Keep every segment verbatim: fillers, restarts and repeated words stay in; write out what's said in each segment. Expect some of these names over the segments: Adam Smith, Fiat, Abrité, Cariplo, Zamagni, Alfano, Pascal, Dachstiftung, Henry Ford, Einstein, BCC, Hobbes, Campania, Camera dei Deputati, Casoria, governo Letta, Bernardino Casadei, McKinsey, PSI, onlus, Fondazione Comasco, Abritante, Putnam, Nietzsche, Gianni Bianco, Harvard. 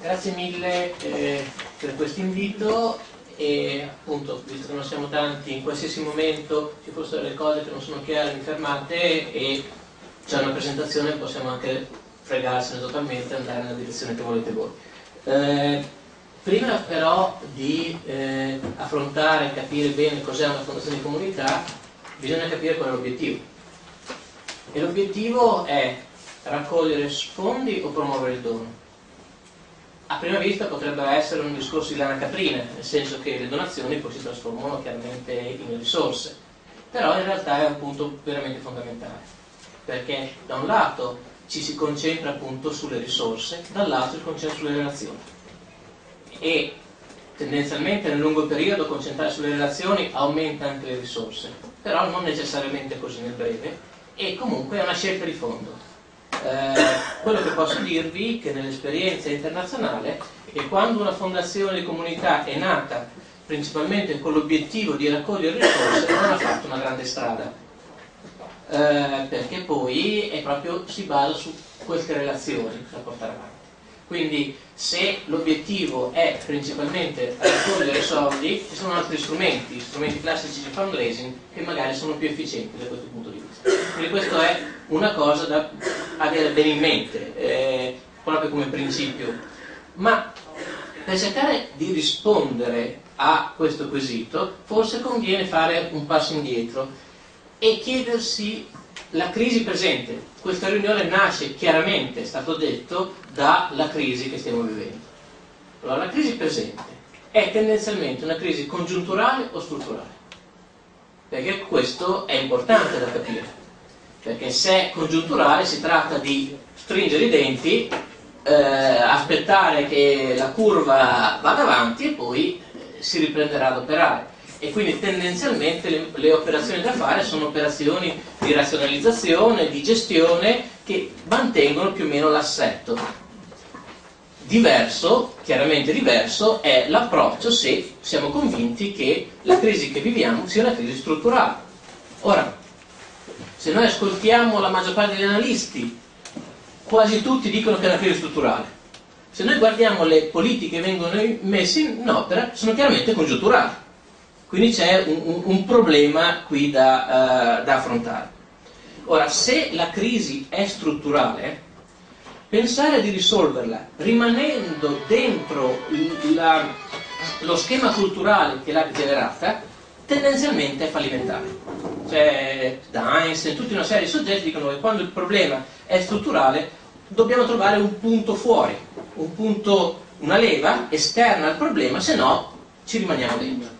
Grazie mille eh, per questo invito e appunto, visto che non siamo tanti, in qualsiasi momento ci fossero delle cose che non sono chiare, mi fermate e c'è una presentazione, possiamo anche fregarsene totalmente e andare nella direzione che volete voi. Eh, prima però di eh, affrontare e capire bene cos'è una fondazione di comunità, bisogna capire qual è l'obiettivo. E l'obiettivo è raccogliere sfondi o promuovere il dono. A prima vista potrebbe essere un discorso di lana caprina, nel senso che le donazioni poi si trasformano chiaramente in risorse, però in realtà è un punto veramente fondamentale, perché da un lato ci si concentra appunto sulle risorse, dall'altro si concentra sulle relazioni. E tendenzialmente nel lungo periodo concentrare sulle relazioni aumenta anche le risorse, però non necessariamente così nel breve, e comunque è una scelta di fondo. Eh, quello che posso dirvi è che nell'esperienza internazionale e quando una fondazione di comunità è nata principalmente con l'obiettivo di raccogliere risorse non ha fatto una grande strada, eh, perché poi è proprio, si basa su queste relazioni da portare avanti. Quindi se l'obiettivo è principalmente raccogliere soldi, ci sono altri strumenti, strumenti classici di fundraising che magari sono più efficienti da questo punto di vista. Quindi questo è una cosa da avere bene in mente, eh, proprio come principio. Ma per cercare di rispondere a questo quesito, forse conviene fare un passo indietro e chiedersi la crisi presente. Questa riunione nasce chiaramente, è stato detto, dalla crisi che stiamo vivendo. Allora, la crisi presente è tendenzialmente una crisi congiunturale o strutturale? Perché questo è importante da capire. Perché se è congiunturale si tratta di stringere i denti, eh, aspettare che la curva vada avanti e poi eh, si riprenderà ad operare. E quindi tendenzialmente le, le operazioni da fare sono operazioni di razionalizzazione, di gestione, che mantengono più o meno l'assetto. Diverso, chiaramente diverso, è l'approccio se siamo convinti che la crisi che viviamo sia una crisi strutturale. Ora, se noi ascoltiamo la maggior parte degli analisti, quasi tutti dicono che è una crisi strutturale. Se noi guardiamo le politiche che vengono messe in opera, sono chiaramente congiunturali. Quindi c'è un, un, un problema qui da, uh, da affrontare. Ora, se la crisi è strutturale, pensare di risolverla rimanendo dentro il, la, lo schema culturale che l'ha generata tendenzialmente è fallimentare. Cioè, da Einstein, tutta una serie di soggetti dicono che quando il problema è strutturale dobbiamo trovare un punto fuori, un punto, una leva esterna al problema, se no ci rimaniamo dentro.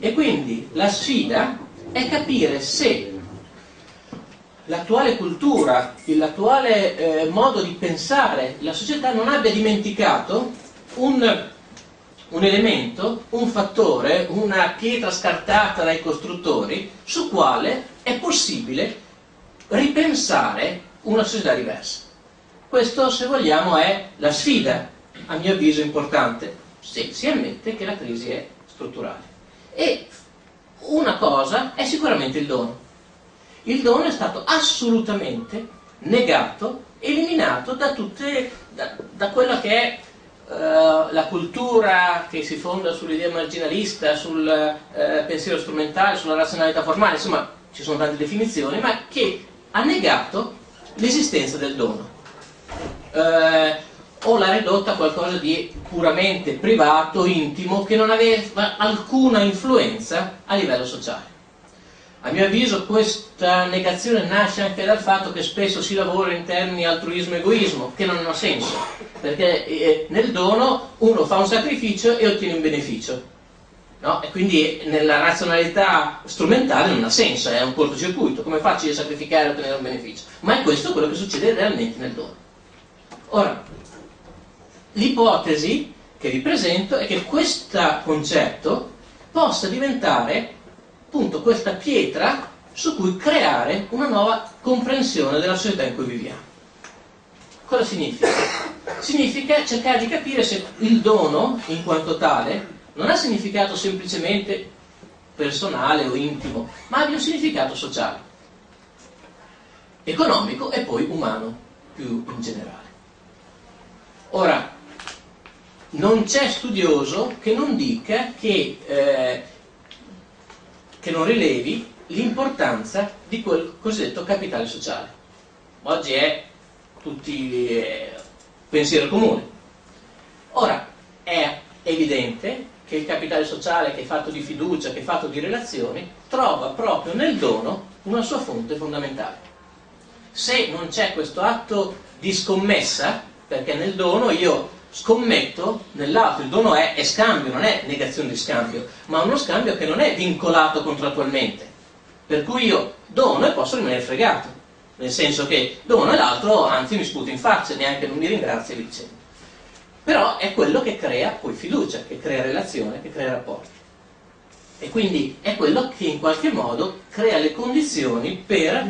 E quindi la sfida è capire se l'attuale cultura, l'attuale eh, modo di pensare la società non abbia dimenticato un, un elemento, un fattore, una pietra scartata dai costruttori su quale è possibile ripensare una società diversa. Questo, se vogliamo, è la sfida, a mio avviso importante, se si ammette che la crisi è strutturale. E una cosa è sicuramente il dono. Il dono è stato assolutamente negato, eliminato da, tutte, da, da quella che è uh, la cultura che si fonda sull'idea marginalista, sul uh, pensiero strumentale, sulla razionalità formale, insomma ci sono tante definizioni, ma che ha negato l'esistenza del dono. Uh, o l'ha ridotta a qualcosa di puramente privato, intimo, che non aveva alcuna influenza a livello sociale. A mio avviso questa negazione nasce anche dal fatto che spesso si lavora in termini altruismo-egoismo, che non ha senso, perché nel dono uno fa un sacrificio e ottiene un beneficio, no? E quindi nella razionalità strumentale non ha senso, è un cortocircuito, come faccio io a sacrificare e ottenere un beneficio? Ma è questo quello che succede realmente nel dono. Ora, l'ipotesi che vi presento è che questo concetto possa diventare appunto questa pietra su cui creare una nuova comprensione della società in cui viviamo. Cosa significa? Significa cercare di capire se il dono in quanto tale non ha significato semplicemente personale o intimo, ma abbia un significato sociale, economico e poi umano più in generale. Ora, non c'è studioso che non dica che, eh, che non rilevi l'importanza di quel cosiddetto capitale sociale. Oggi è tutti eh, pensiero comune. Ora, è evidente che il capitale sociale, che è fatto di fiducia, che è fatto di relazioni, trova proprio nel dono una sua fonte fondamentale. Se non c'è questo atto di scommessa, perché nel dono io scommetto nell'altro, il dono è, è scambio, non è negazione di scambio, ma uno scambio che non è vincolato contrattualmente, per cui io dono e posso rimanere fregato, nel senso che dono e l'altro anzi mi sputo in faccia, neanche non mi ringrazia e vi dicendo. Però è quello che crea poi fiducia, che crea relazione, che crea rapporti. E quindi è quello che in qualche modo crea le condizioni per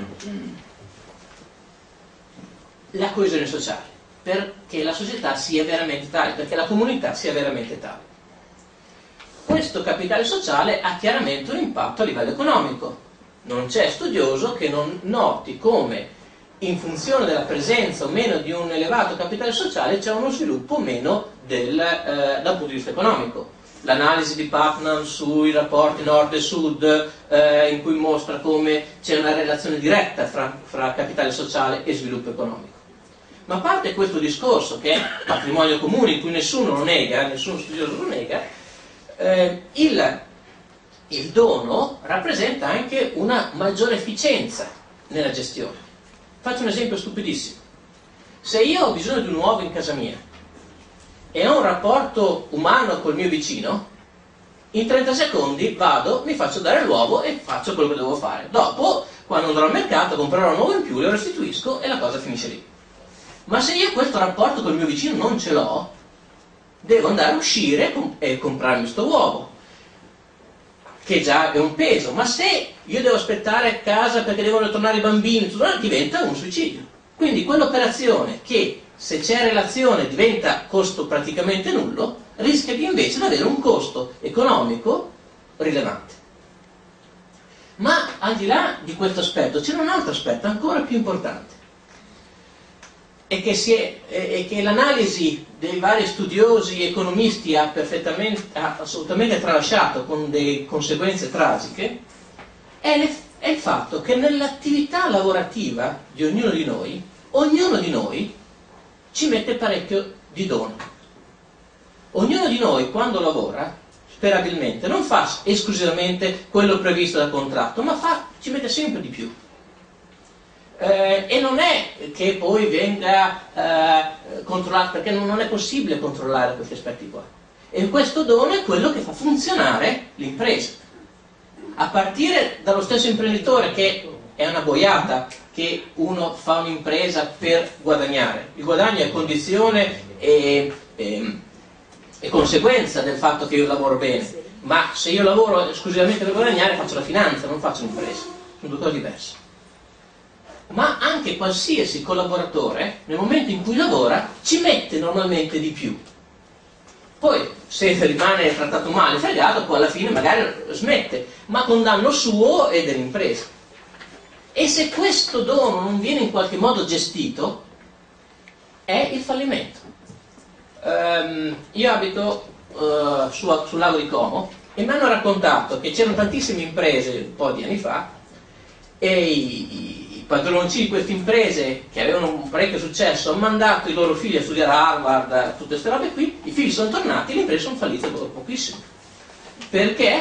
la coesione sociale, perché la società sia veramente tale, perché la comunità sia veramente tale. Questo capitale sociale ha chiaramente un impatto a livello economico. Non c'è studioso che non noti come, in funzione della presenza o meno di un elevato capitale sociale, c'è uno sviluppo o meno del, eh, dal punto di vista economico. L'analisi di Putnam sui rapporti nord e sud, eh, in cui mostra come c'è una relazione diretta fra, fra capitale sociale e sviluppo economico. Ma a parte questo discorso, che è patrimonio comune, in cui nessuno lo nega, nessuno studioso lo nega, eh, il, il dono rappresenta anche una maggiore efficienza nella gestione. Faccio un esempio stupidissimo. Se io ho bisogno di un uovo in casa mia e ho un rapporto umano col mio vicino, in trenta secondi vado, mi faccio dare l'uovo e faccio quello che devo fare. Dopo, quando andrò al mercato, comprerò un uovo in più, lo restituisco e la cosa finisce lì. Ma se io questo rapporto col mio vicino non ce l'ho, devo andare a uscire e comprarmi questo uovo, che già è un peso, ma se io devo aspettare a casa perché devono tornare i bambini, diventa un suicidio. Quindi quell'operazione che, se c'è relazione, diventa costo praticamente nullo, rischia di invece di avere un costo economico rilevante. Ma al di là di questo aspetto c'è un altro aspetto ancora più importante, e che, che l'analisi dei vari studiosi economisti ha, perfettamente, ha assolutamente tralasciato con delle conseguenze tragiche, è, le, è il fatto che nell'attività lavorativa di ognuno di noi, ognuno di noi ci mette parecchio di dono. Ognuno di noi quando lavora, sperabilmente, non fa esclusivamente quello previsto dal contratto, ma fa, ci mette sempre di più. Eh, e non è che poi venga eh, controllato, perché non, non è possibile controllare questi aspetti qua, e questo dono è quello che fa funzionare l'impresa, a partire dallo stesso imprenditore, che è una boiata che uno fa un'impresa per guadagnare. Il guadagno è condizione e, e, e conseguenza del fatto che io lavoro bene, ma se io lavoro esclusivamente per guadagnare faccio la finanza, non faccio un'impresa, sono due cose diverse. Ma anche qualsiasi collaboratore, nel momento in cui lavora, ci mette normalmente di più. Poi, se rimane trattato male, fregato, poi alla fine magari smette, ma con danno suo e dell'impresa. E se questo dono non viene in qualche modo gestito, è il fallimento. Ehm, io abito eh, su, sul lago di Como, e mi hanno raccontato che c'erano tantissime imprese un po' di anni fa, e i padroncini di queste imprese, che avevano un parecchio successo, hanno mandato i loro figli a studiare a Harvard, tutte queste robe qui, i figli sono tornati e le imprese sono fallite pochissimo, perché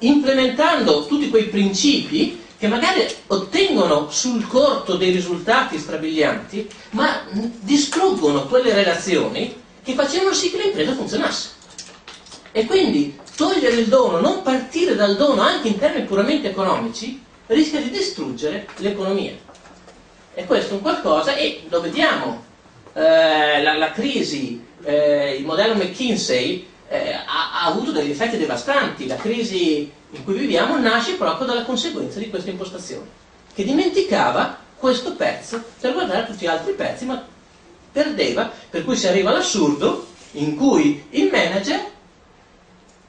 implementando tutti quei principi che magari ottengono sul corto dei risultati strabilianti, ma distruggono quelle relazioni che facevano sì che l'impresa funzionasse. E quindi togliere il dono, non partire dal dono anche in termini puramente economici, rischia di distruggere l'economia. E questo è un qualcosa, e lo vediamo, eh, la, la crisi, eh, il modello McKinsey eh, ha, ha avuto degli effetti devastanti. La crisi in cui viviamo nasce proprio dalla conseguenza di questa impostazione, che dimenticava questo pezzo per guardare tutti gli altri pezzi, ma perdeva, per cui si arriva all'assurdo in cui il manager,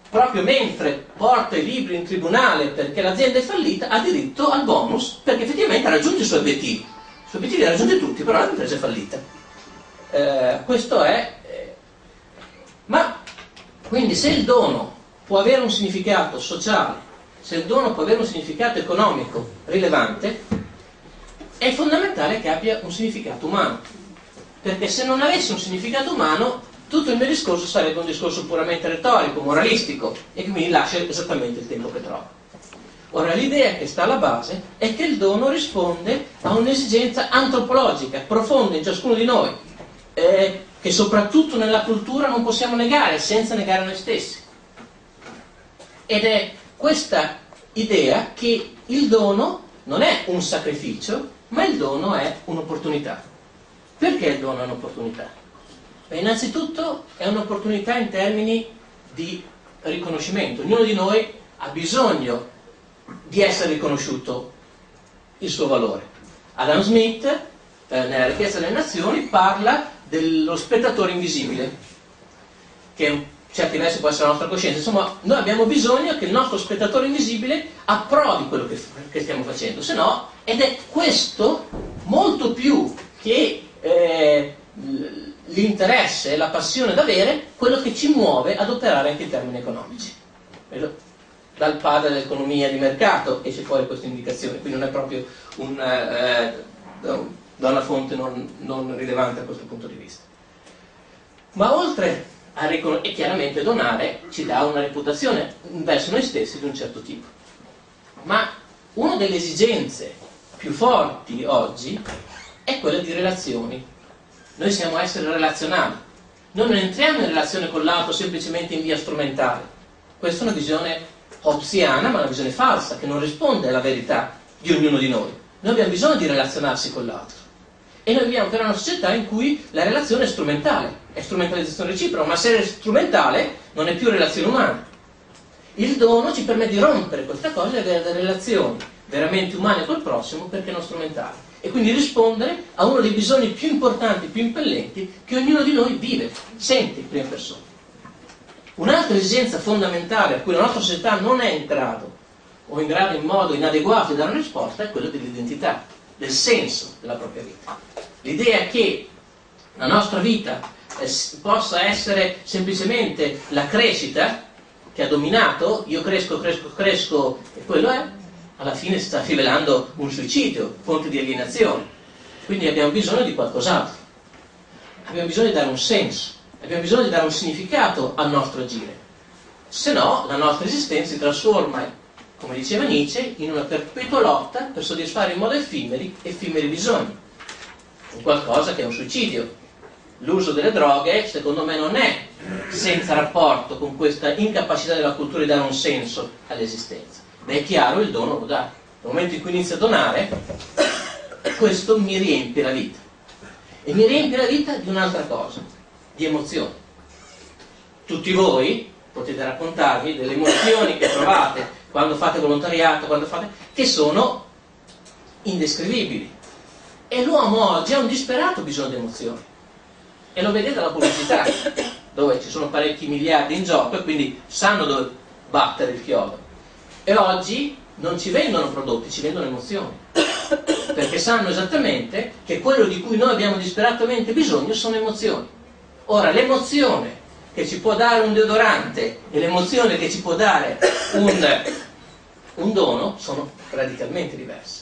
proprio mentre porta i libri in tribunale perché l'azienda è fallita, ha diritto al bonus, perché effettivamente ha raggiunto i suoi obiettivi. I suoi obiettivi li ha raggiunti tutti, però l'impresa è fallita. Eh, questo è, eh, Quindi se il dono può avere un significato sociale, se il dono può avere un significato economico rilevante, è fondamentale che abbia un significato umano, perché se non avesse un significato umano tutto il mio discorso sarebbe un discorso puramente retorico, moralistico, e quindi lascia esattamente il tempo che trova. Ora, l'idea che sta alla base è che il dono risponde a un'esigenza antropologica, profonda in ciascuno di noi, eh, che soprattutto nella cultura non possiamo negare, senza negare noi stessi. Ed è questa idea che il dono non è un sacrificio, ma il dono è un'opportunità. Perché il dono è un'opportunità? Beh, innanzitutto è un'opportunità in termini di riconoscimento. Ognuno di noi ha bisogno di essere riconosciuto il suo valore. Adam Smith, eh, nella Ricchezza delle Nazioni, parla dello spettatore invisibile, che in certi versi può essere la nostra coscienza. Insomma, noi abbiamo bisogno che il nostro spettatore invisibile approvi quello che, che stiamo facendo, se no, ed è questo molto più che eh, l'interesse e la passione da avere, quello che ci muove ad operare anche in termini economici. Dal padre dell'economia di mercato esce fuori questa indicazione, quindi non è proprio una, eh, da una fonte non, non rilevante da questo punto di vista. Ma oltre a riconoscere, e chiaramente donare ci dà una reputazione verso noi stessi di un certo tipo. Ma una delle esigenze più forti oggi è quella di relazioni. Noi siamo esseri relazionali, noi non entriamo in relazione con l'altro semplicemente in via strumentale. Questa è una visione hobbesiana, ma una visione falsa, che non risponde alla verità di ognuno di noi. Noi abbiamo bisogno di relazionarsi con l'altro, e noi viviamo per una società in cui la relazione è strumentale, è strumentalizzazione reciproca, ma se è strumentale non è più relazione umana. Il dono ci permette di rompere questa cosa e avere delle relazioni veramente umane col prossimo, perché non strumentali, e quindi rispondere a uno dei bisogni più importanti, più impellenti, che ognuno di noi vive, sente in prima persona. Un'altra esigenza fondamentale a cui la nostra società non è in grado, o in grado in modo inadeguato di dare una risposta, è quella dell'identità, del senso della propria vita. L'idea che la nostra vita eh, possa essere semplicemente la crescita che ha dominato, io cresco, cresco, cresco, e quello è, alla fine sta rivelando un suicidio, fonte di alienazione. Quindi abbiamo bisogno di qualcos'altro, abbiamo bisogno di dare un senso. Abbiamo bisogno di dare un significato al nostro agire, se no la nostra esistenza si trasforma, come diceva Nietzsche, in una perpetua lotta per soddisfare in modo effimeri, effimeri bisogni, in qualcosa che è un suicidio. L'uso delle droghe, secondo me, non è senza rapporto con questa incapacità della cultura di dare un senso all'esistenza. Beh, è chiaro, il dono lo dà. Nel momento in cui inizio a donare, questo mi riempie la vita, e mi riempie la vita di un'altra cosa, di emozioni. Tutti voi potete raccontarvi delle emozioni che provate quando fate volontariato, quando fate, che sono indescrivibili. E l'uomo oggi ha un disperato bisogno di emozioni, e lo vedete dalla pubblicità, dove ci sono parecchi miliardi in gioco, e quindi sanno dove battere il chiodo. E oggi non ci vendono prodotti, ci vendono emozioni, perché sanno esattamente che quello di cui noi abbiamo disperatamente bisogno sono emozioni. Ora, l'emozione che ci può dare un deodorante e l'emozione che ci può dare un, un dono sono radicalmente diverse,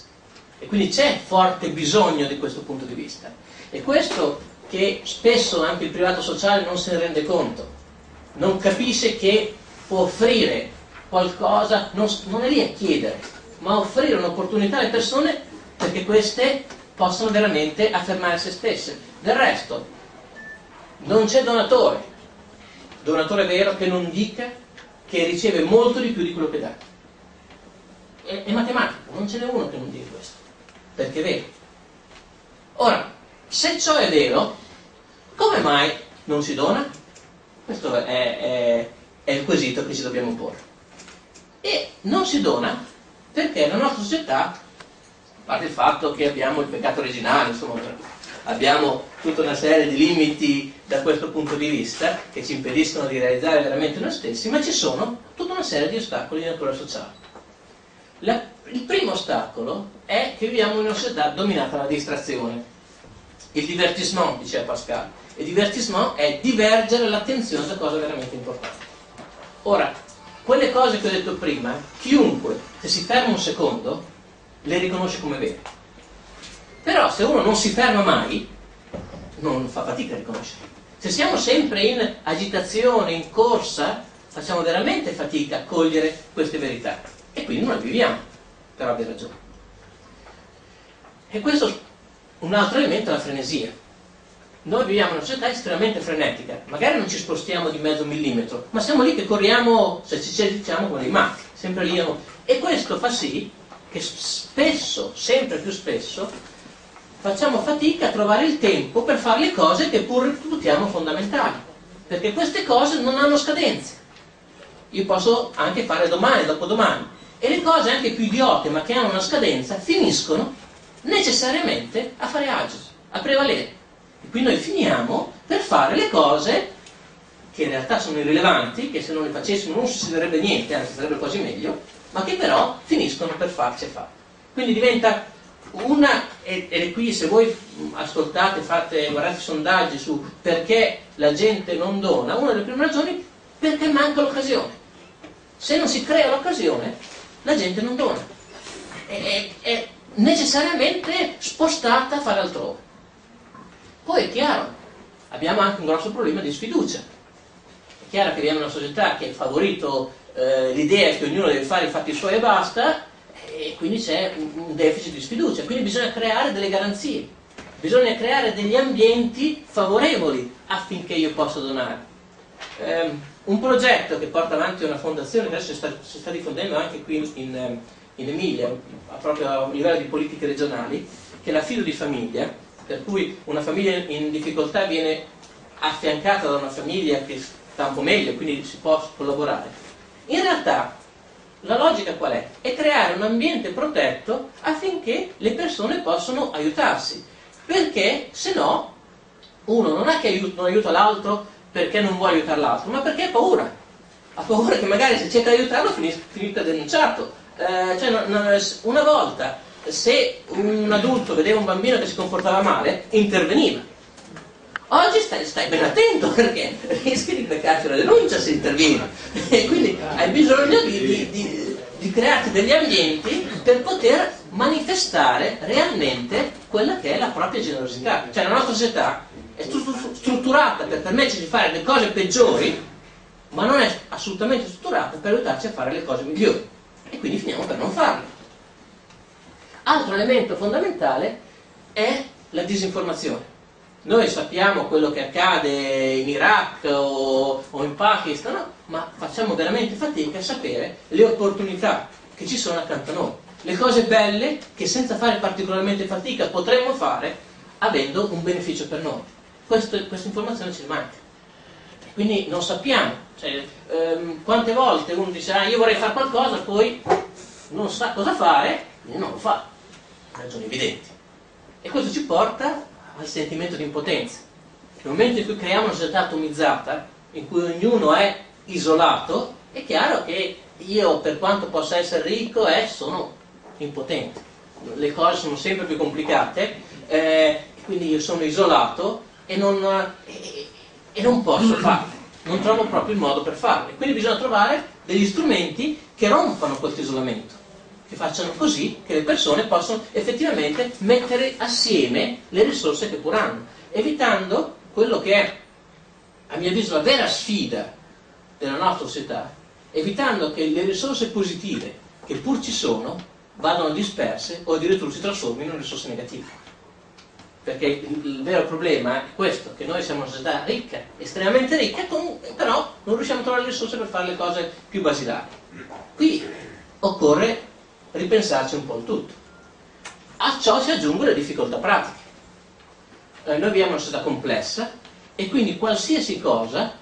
e quindi c'è forte bisogno di questo punto di vista. E questo che spesso anche il privato sociale non se ne rende conto, non capisce che può offrire qualcosa, non, non è lì a chiedere, ma offrire un'opportunità alle persone perché queste possano veramente affermare se stesse. Del resto, non c'è donatore, donatore vero, che non dica che riceve molto di più di quello che dà. È, è matematico, non ce n'è uno che non dica questo, perché è vero. Ora, se ciò è vero, come mai non si dona? Questo è, è, è il quesito che ci dobbiamo porre. E non si dona perché la nostra società, a parte il fatto che abbiamo il peccato originale, insomma, abbiamo tutta una serie di limiti da questo punto di vista che ci impediscono di realizzare veramente noi stessi, ma ci sono tutta una serie di ostacoli di natura sociale. La, il primo ostacolo è che viviamo in una società dominata dalla distrazione. Il divertissement, diceva Pascal, il divertissement è divergere l'attenzione da cose veramente importanti. Ora, quelle cose che ho detto prima, chiunque, se si ferma un secondo, le riconosce come vere. Però se uno non si ferma mai, non fa fatica a riconoscerle. Se siamo sempre in agitazione, in corsa, facciamo veramente fatica a cogliere queste verità. E quindi non le viviamo, però abbia ragione. E questo è un altro elemento, è la frenesia. Noi viviamo in una società estremamente frenetica, magari non ci spostiamo di mezzo millimetro, ma siamo lì che corriamo, se ci diciamo, come dei matti, sempre lì. E questo fa sì che spesso, sempre più spesso, facciamo fatica a trovare il tempo per fare le cose che pur reputiamo fondamentali, perché queste cose non hanno scadenze. Io posso anche fare domani, dopodomani, e le cose anche più idiote ma che hanno una scadenza finiscono necessariamente a fare agio, a prevalere. E qui noi finiamo per fare le cose che in realtà sono irrilevanti, che se non le facessimo non succederebbe niente, anzi sarebbe quasi meglio, ma che però finiscono per farci fare. Quindi diventa una, e, e qui se voi ascoltate, fate, guardate i sondaggi su perché la gente non dona, una delle prime ragioni, perché manca l'occasione. Se non si crea l'occasione, la gente non dona. È, è, è necessariamente spostata a fare altrove. Poi è chiaro, abbiamo anche un grosso problema di sfiducia. È chiaro che viene una società che ha favorito eh, l'idea che ognuno deve fare i fatti suoi e basta, e quindi c'è un deficit di sfiducia. Quindi bisogna creare delle garanzie, bisogna creare degli ambienti favorevoli affinché io possa donare. Eh, un progetto che porta avanti una fondazione che adesso si sta, si sta diffondendo anche qui in, in Emilia, proprio a livello di politiche regionali, che è l'affido di famiglia, per cui una famiglia in difficoltà viene affiancata da una famiglia che sta un po' meglio, quindi si può collaborare. In realtà la logica qual è? È creare un ambiente protetto affinché le persone possano aiutarsi, perché se no uno non è che aiuta, non aiuta l'altro perché non vuole aiutare l'altro, ma perché ha paura. Ha paura che magari se cerca di aiutarlo finisca denunciato. Eh, cioè, no, no, una volta se un adulto vedeva un bambino che si comportava male, interveniva. Oggi stai, stai ben attento perché rischi di beccarti una denuncia se interviene. E quindi hai bisogno di, di, di, di crearti degli ambienti per poter manifestare realmente quella che è la propria generosità. Cioè la nostra società è strutturata per permetterci di fare le cose peggiori, ma non è assolutamente strutturata per aiutarci a fare le cose migliori. E quindi finiamo per non farle. Altro elemento fondamentale è la disinformazione. Noi sappiamo quello che accade in Iraq o, o in Pakistan, no? Ma facciamo veramente fatica a sapere le opportunità che ci sono accanto a noi, le cose belle che senza fare particolarmente fatica potremmo fare avendo un beneficio per noi. Questo, questa informazione ci manca. Quindi non sappiamo. Cioè, ehm, quante volte uno dice ah, io vorrei fare qualcosa, poi non sa cosa fare, non lo fa, per ragioni evidenti. E questo ci porta al sentimento di impotenza. Nel momento in cui creiamo una società atomizzata, in cui ognuno è isolato, è chiaro che io, per quanto possa essere ricco, eh, sono impotente. Le cose sono sempre più complicate, eh, quindi io sono isolato e non, eh, e non posso farle. Non trovo proprio il modo per farle. Quindi bisogna trovare degli strumenti che rompano questo isolamento, che facciano così che le persone possano effettivamente mettere assieme le risorse che pur hanno, evitando quello che è, a mio avviso, la vera sfida della nostra società, evitando che le risorse positive che pur ci sono vadano disperse o addirittura si trasformino in risorse negative. Perché il vero problema è questo, che noi siamo una società ricca, estremamente ricca, però non riusciamo a trovare le risorse per fare le cose più basilari. Qui occorre ripensarci un po' il tutto. A ciò si aggiungono le difficoltà pratiche. Eh, noi viviamo una società complessa e quindi qualsiasi cosa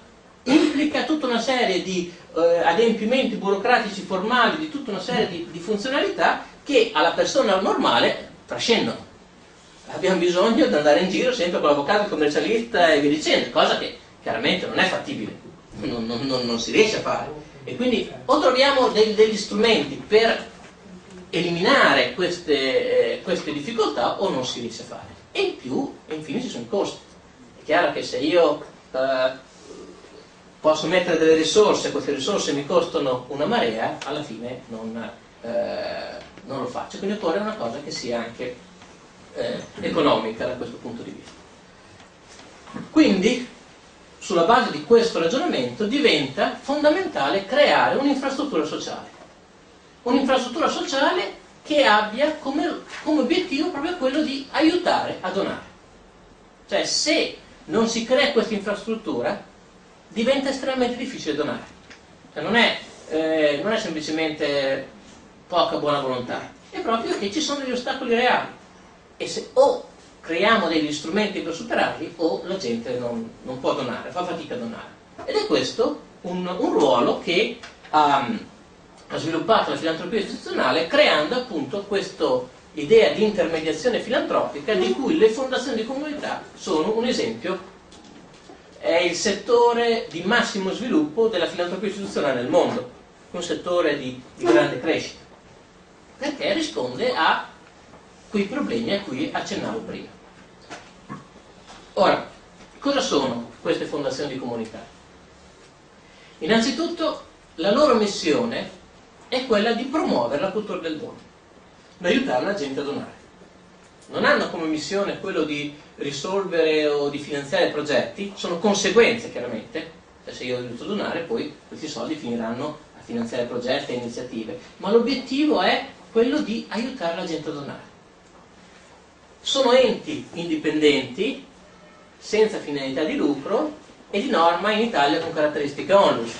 implica tutta una serie di eh, adempimenti burocratici, formali, di tutta una serie di, di funzionalità che alla persona normale trascendono. Abbiamo bisogno di andare in giro sempre con l'avvocato, il commercialista e via dicendo, cosa che chiaramente non è fattibile, non, non, non, non si riesce a fare. E quindi o troviamo dei, degli strumenti per eliminare queste, eh, queste difficoltà o non si riesce a fare. E in più, infine, ci sono i costi. È chiaro che se io eh, posso mettere delle risorse, queste risorse mi costano una marea, alla fine non, eh, non lo faccio. Quindi occorre una cosa che sia anche eh, economica da questo punto di vista. Quindi, sulla base di questo ragionamento, diventa fondamentale creare un'infrastruttura sociale. Un'infrastruttura sociale che abbia come, come obiettivo proprio quello di aiutare a donare. Cioè, se non si crea questa infrastruttura, diventa estremamente difficile donare. Cioè, non, è, eh, non è semplicemente poca buona volontà, è proprio che ci sono degli ostacoli reali. E se o creiamo degli strumenti per superarli, o la gente non, non può donare, fa fatica a donare. Ed è questo un, un ruolo che um, ha sviluppato la filantropia istituzionale, creando appunto questo idea di intermediazione filantropica di cui le fondazioni di comunità sono un esempio. È il settore di massimo sviluppo della filantropia istituzionale nel mondo, un settore di, di grande crescita, perché risponde a quei problemi a cui accennavo prima. Ora, cosa sono queste fondazioni di comunità? Innanzitutto, la loro missione è quella di promuovere la cultura del dono, di aiutare la gente a donare. Non hanno come missione quello di risolvere o di finanziare progetti, sono conseguenze chiaramente, se io ho dovuto donare poi questi soldi finiranno a finanziare progetti e iniziative, ma l'obiettivo è quello di aiutare la gente a donare. Sono enti indipendenti, senza finalità di lucro e di norma in Italia con caratteristiche onlus.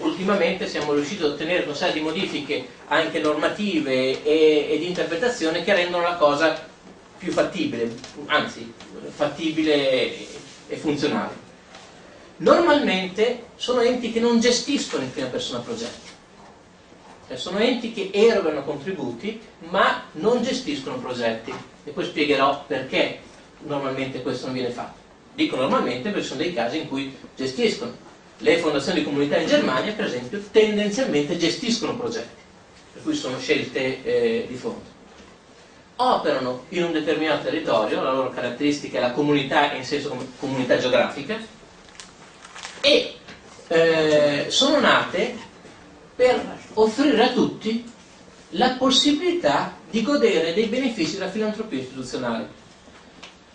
Ultimamente siamo riusciti ad ottenere una serie di modifiche anche normative e, e di interpretazione che rendono la cosa più fattibile, anzi fattibile e funzionale. Normalmente sono enti che non gestiscono in prima persona progetti, cioè sono enti che erogano contributi ma non gestiscono progetti, e poi spiegherò perché normalmente questo non viene fatto. Dico normalmente perché sono dei casi in cui gestiscono. Le fondazioni di comunità in Germania, per esempio, tendenzialmente gestiscono progetti, per cui sono scelte eh, di fondo. Operano in un determinato territorio, la loro caratteristica è la comunità in senso com comunità geografica, e eh, sono nate per offrire a tutti la possibilità di godere dei benefici della filantropia istituzionale.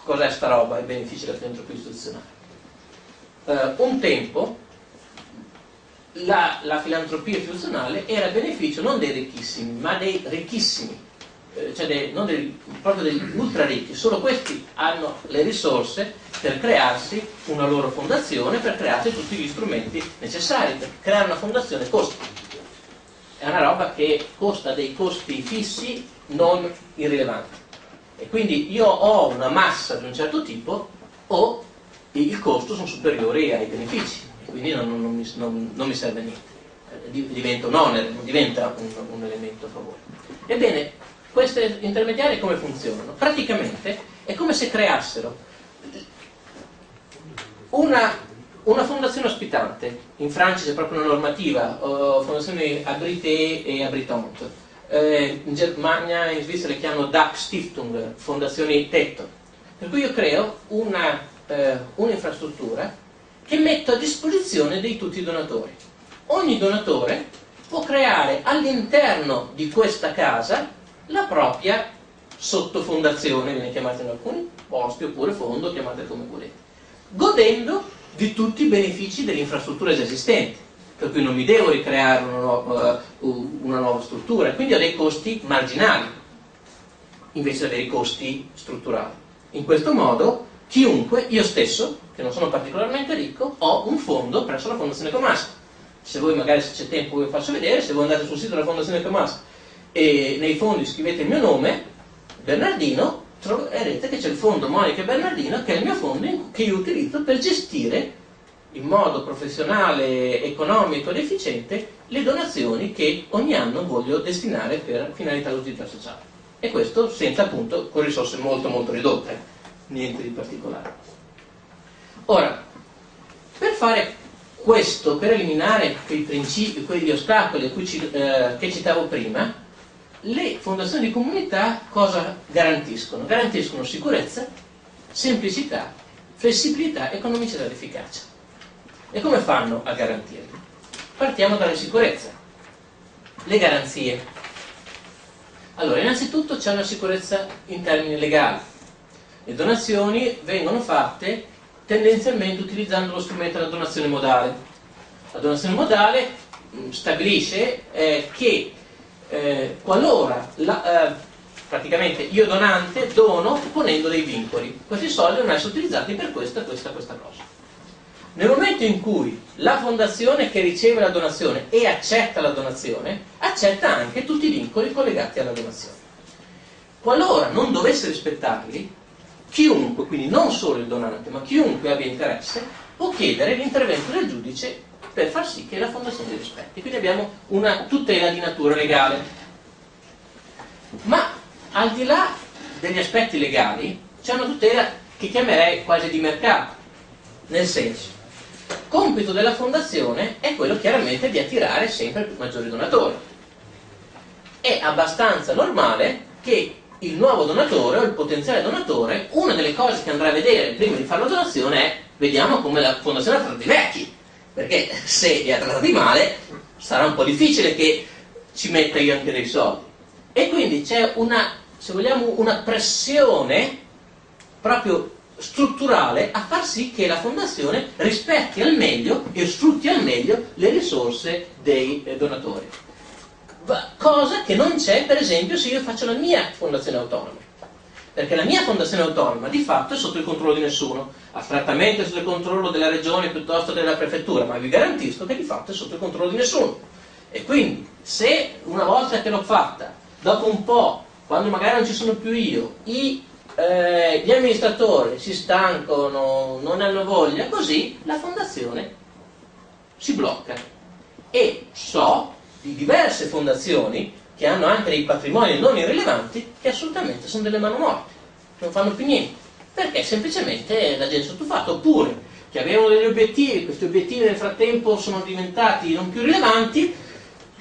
Cos'è sta roba, i benefici della filantropia istituzionale? Eh, un tempo la, la filantropia istituzionale era a beneficio non dei ricchissimi, ma dei ricchissimi. Cioè dei, non dei, proprio degli ultra ricchi, solo questi hanno le risorse per crearsi una loro fondazione, per crearsi tutti gli strumenti necessari, perché creare una fondazione costa, è una roba che costa dei costi fissi non irrilevanti, e quindi io ho una massa di un certo tipo o il costo sono superiori ai benefici, e quindi non, non, non, mi, non, non mi serve niente, diventa un onere, non diventa un, un elemento a favore. Ebbene, queste intermediari come funzionano? Praticamente è come se creassero una, una fondazione ospitante, in Francia c'è proprio una normativa, oh, fondazione Abrité e Abritante, eh, in Germania e in Svizzera le chiamano Dachstiftung, fondazioni tetto, per cui io creo un'infrastruttura eh, che metto a disposizione di tutti i donatori. Ogni donatore può creare all'interno di questa casa la propria sottofondazione, viene chiamata in alcuni posti, oppure fondo, chiamate come volete, godendo di tutti i benefici dell'infrastruttura già esistente, per cui non mi devo ricreare una nuova, una nuova struttura, quindi ho dei costi marginali invece di avere i costi strutturali. In questo modo chiunque, io stesso, che non sono particolarmente ricco, ho un fondo presso la Fondazione Comasco. Se voi magari, se c'è tempo, vi faccio vedere, se voi andate sul sito della Fondazione Comasco e nei fondi scrivete il mio nome, Bernardino, troverete che c'è il fondo Monica Bernardino, che è il mio fondo che io utilizzo per gestire in modo professionale, economico ed efficiente le donazioni che ogni anno voglio destinare per finalità di utilità sociale, e questo senza, appunto, con risorse molto molto ridotte, niente di particolare. Ora, per fare questo, per eliminare quei principi, quegli ostacoli cui ci, eh, che citavo prima, le fondazioni di comunità cosa garantiscono? Garantiscono sicurezza, semplicità, flessibilità, economicità ed efficacia. E come fanno a garantirlo? Partiamo dalle sicurezze. Le garanzie. Allora, innanzitutto c'è una sicurezza in termini legali. Le donazioni vengono fatte tendenzialmente utilizzando lo strumento della donazione modale. La donazione modale mh, stabilisce eh, che eh, qualora la, eh, praticamente io donante dono ponendo dei vincoli. Questi soldi devono essere utilizzati per questa, questa, questa cosa. Nel momento in cui la fondazione che riceve la donazione e accetta la donazione, accetta anche tutti i vincoli collegati alla donazione. Qualora non dovesse rispettarli, chiunque, quindi non solo il donante, ma chiunque abbia interesse, può chiedere l'intervento del giudice per far sì che la fondazione li rispetti. Quindi abbiamo una tutela di natura legale. Ma al di là degli aspetti legali c'è una tutela che chiamerei quasi di mercato, nel senso, il compito della fondazione è quello chiaramente di attirare sempre più maggiori donatori. È abbastanza normale che il nuovo donatore o il potenziale donatore, una delle cose che andrà a vedere prima di fare la donazione è: vediamo come la fondazione ha trattato i vecchi, perché se li ha trattati male sarà un po' difficile che ci metta io anche dei soldi. E quindi c'è una, se vogliamo, una pressione proprio strutturale a far sì che la fondazione rispetti al meglio e sfrutti al meglio le risorse dei donatori. Cosa che non c'è, per esempio, se io faccio la mia fondazione autonoma. Perché la mia fondazione autonoma di fatto è sotto il controllo di nessuno. Astrattamente è sotto il controllo della regione piuttosto che della prefettura, ma vi garantisco che di fatto è sotto il controllo di nessuno. E quindi, se una volta che l'ho fatta, dopo un po', quando magari non ci sono più io, i Eh, gli amministratori si stancano, non hanno voglia, così la fondazione si blocca. E so di diverse fondazioni che hanno anche dei patrimoni non irrilevanti che assolutamente sono delle mano morte, non fanno più niente, perché semplicemente la gente è stufata, oppure che avevano degli obiettivi, questi obiettivi nel frattempo sono diventati non più rilevanti,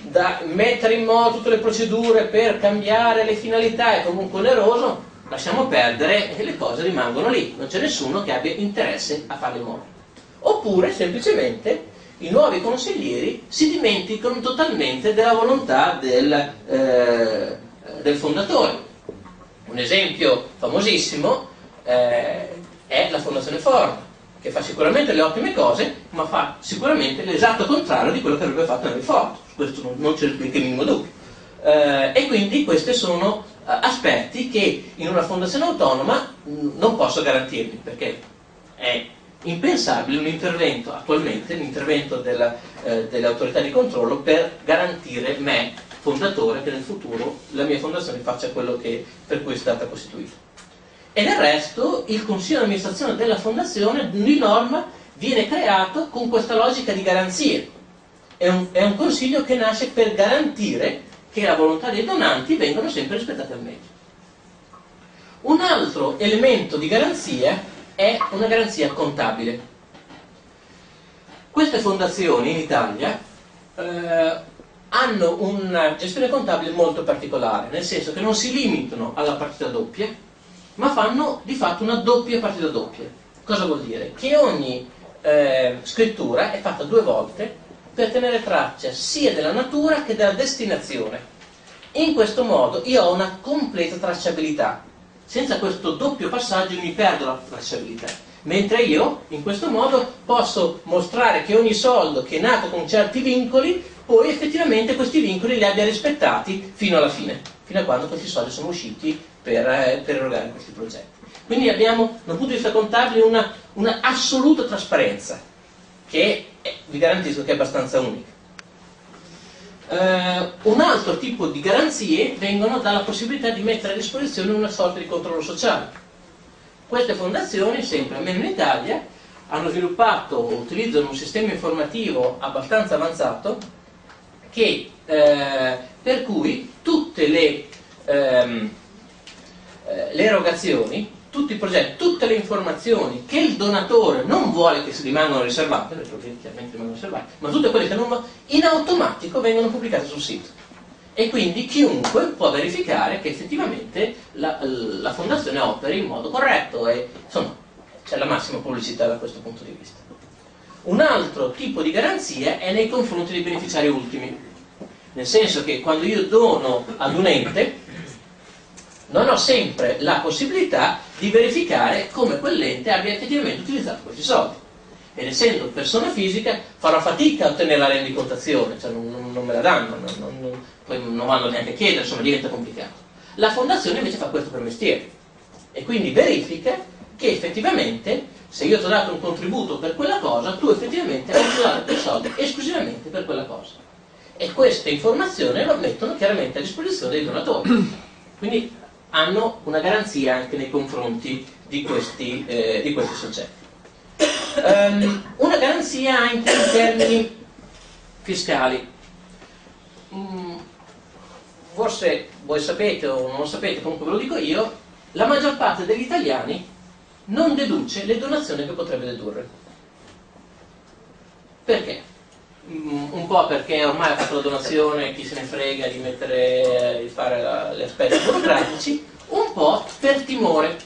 da mettere in moto tutte le procedure per cambiare le finalità è comunque oneroso. Lasciamo perdere e le cose rimangono lì, non c'è nessuno che abbia interesse a farle muovere. Oppure semplicemente i nuovi consiglieri si dimenticano totalmente della volontà del, eh, del fondatore. Un esempio famosissimo eh, è la Fondazione Ford, che fa sicuramente le ottime cose, ma fa sicuramente l'esatto contrario di quello che avrebbe fatto Henry Ford. Su questo non, non c'è il minimo dubbio. Eh, e quindi questi sono aspetti che in una fondazione autonoma non posso garantirmi, perché è impensabile un intervento attualmente, un intervento della, eh, delle autorità di controllo per garantire me, fondatore, che nel futuro la mia fondazione faccia quello che, per cui è stata costituita. E del resto il consiglio di amministrazione della fondazione di norma viene creato con questa logica di garanzie. È un, è un consiglio che nasce per garantire che la volontà dei donanti vengono sempre rispettate al meglio. Un altro elemento di garanzia è una garanzia contabile. Queste fondazioni in Italia eh, hanno una gestione contabile molto particolare, nel senso che non si limitano alla partita doppia, ma fanno di fatto una doppia partita doppia. Cosa vuol dire? Che ogni eh, scrittura è fatta due volte, per tenere traccia sia della natura che della destinazione. In questo modo io ho una completa tracciabilità. Senza questo doppio passaggio mi perdo la tracciabilità. Mentre io, in questo modo, posso mostrare che ogni soldo che è nato con certi vincoli, poi effettivamente questi vincoli li abbia rispettati fino alla fine, fino a quando questi soldi sono usciti per, eh, per erogare questi progetti. Quindi abbiamo, dal punto di vista contabile, una, una assoluta trasparenza, che vi garantisco che è abbastanza unica. Uh, un altro tipo di garanzie vengono dalla possibilità di mettere a disposizione una sorta di controllo sociale. Queste fondazioni, sempre almeno in Italia, hanno sviluppato o utilizzano un sistema informativo abbastanza avanzato che, uh, per cui tutte le, um, le erogazioni, tutti i progetti, tutte le informazioni che il donatore non vuole che si rimangano riservate, perché chiaramente rimangono riservate, ma tutte quelle che non va, in automatico vengono pubblicate sul sito. E quindi chiunque può verificare che effettivamente la, la fondazione operi in modo corretto e insomma c'è la massima pubblicità da questo punto di vista. Un altro tipo di garanzia è nei confronti dei beneficiari ultimi, nel senso che quando io dono ad un ente non ho sempre la possibilità di verificare come quell'ente abbia effettivamente utilizzato questi soldi, ed essendo persona fisica farò fatica a ottenere la rendicontazione, cioè non, non, non me la danno, non, non, non, poi non vanno neanche a chiedere, insomma diventa complicato. La fondazione invece fa questo per mestiere e quindi verifica che effettivamente, se io ti ho dato un contributo per quella cosa, tu effettivamente hai utilizzato quei soldi esclusivamente per quella cosa, e queste informazioni lo mettono chiaramente a disposizione dei donatori, quindi hanno una garanzia anche nei confronti di questi, eh, di questi soggetti. Um, una garanzia anche in termini fiscali. Mm, forse voi sapete o non lo sapete, comunque ve lo dico io, la maggior parte degli italiani non deduce le donazioni che potrebbe dedurre. Perché? Mm, un po' perché ormai ha fatto la donazione, chi se ne frega di, mettere, di fare la, gli aspetti burocratici, un po' per timore.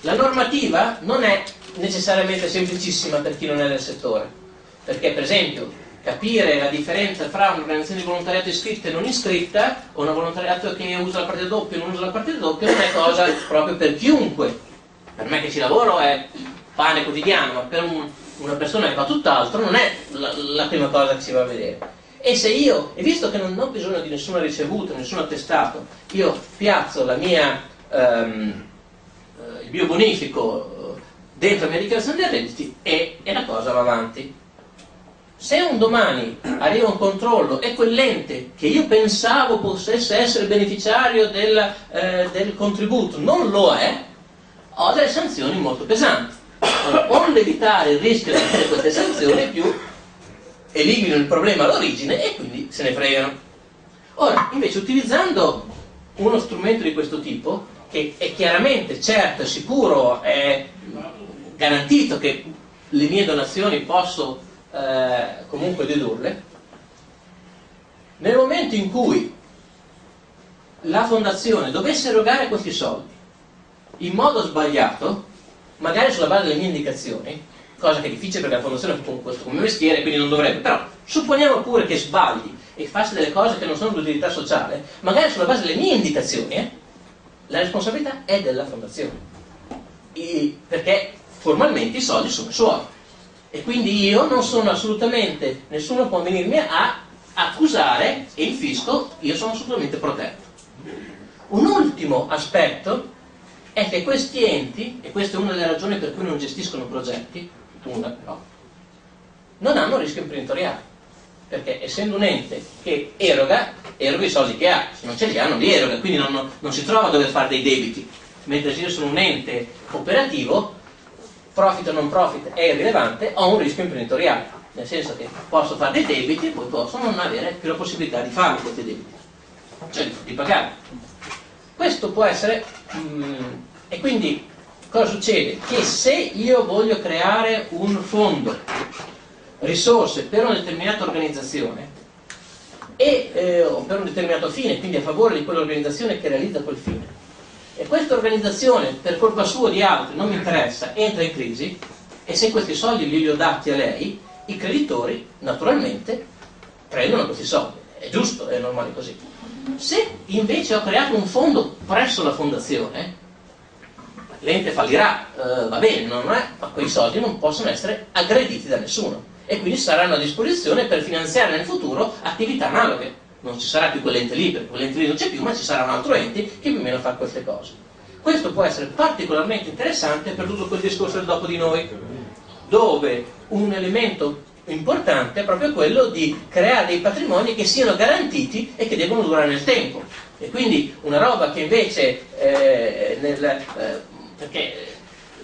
La normativa non è necessariamente semplicissima per chi non è del settore, perché per esempio capire la differenza fra un'organizzazione di volontariato iscritta e non iscritta, o un volontariato che usa la parte doppia e non usa la parte doppia, non è cosa proprio per chiunque. Per me che ci lavoro è pane quotidiano, ma per un, una persona che fa tutt'altro non è la, la prima cosa che si va a vedere. E se io, e visto che non ho bisogno di nessuna ricevuta, nessun attestato, io piazzo la mia, ehm, il mio bonifico dentro la mia dichiarazione dei redditi, e, e la cosa va avanti. Se un domani arriva un controllo e quell'ente che io pensavo potesse essere beneficiario del, eh, del contributo non lo è, ho delle sanzioni molto pesanti. Allora, onde evitare il rischio di avere queste sanzioni, più elimino il problema all'origine e quindi se ne fregano. Ora, invece, utilizzando uno strumento di questo tipo, che è chiaramente certo, è sicuro, è garantito che le mie donazioni posso eh, comunque dedurle, nel momento in cui la fondazione dovesse erogare questi soldi in modo sbagliato, magari sulla base delle mie indicazioni, cosa che è difficile perché la fondazione fa questo come mestiere, quindi non dovrebbe, però supponiamo pure che sbagli e faccia delle cose che non sono di utilità sociale, magari sulla base delle mie indicazioni, eh, la responsabilità è della fondazione. E perché formalmente i soldi sono suoi e quindi io non sono assolutamente, nessuno può venirmi a accusare, e il fisco, io sono assolutamente protetto. Un ultimo aspetto è che questi enti, e questa è una delle ragioni per cui non gestiscono progetti, una però, non hanno rischio imprenditoriale, perché essendo un ente che eroga, eroga i soldi che ha, se non ce li ha non li eroga, quindi non, non si trova a dover fare dei debiti. Mentre se io sono un ente operativo, profit o non profit è irrilevante, ho un rischio imprenditoriale, nel senso che posso fare dei debiti e poi posso non avere più la possibilità di fare questi debiti, cioè di pagare. Questo può essere, mm, e quindi cosa succede? Che se io voglio creare un fondo, risorse per una determinata organizzazione, e, eh, o per un determinato fine, quindi a favore di quell'organizzazione che realizza quel fine, e questa organizzazione per colpa sua o di altri, non mi interessa, entra in crisi, e se questi soldi li ho dati a lei, i creditori naturalmente prendono questi soldi, è giusto, è normale così. Se invece ho creato un fondo presso la fondazione, l'ente fallirà, eh, va bene, non è, ma quei soldi non possono essere aggrediti da nessuno e quindi saranno a disposizione per finanziare nel futuro attività analoghe. Non ci sarà più quell'ente lì, perché quell'ente lì non c'è più, ma ci sarà un altro ente che più o meno fa queste cose. Questo può essere particolarmente interessante per tutto quel discorso del dopo di noi, dove un elemento importante è proprio quello di creare dei patrimoni che siano garantiti e che devono durare nel tempo. E quindi una roba che invece, eh, nel, eh, perché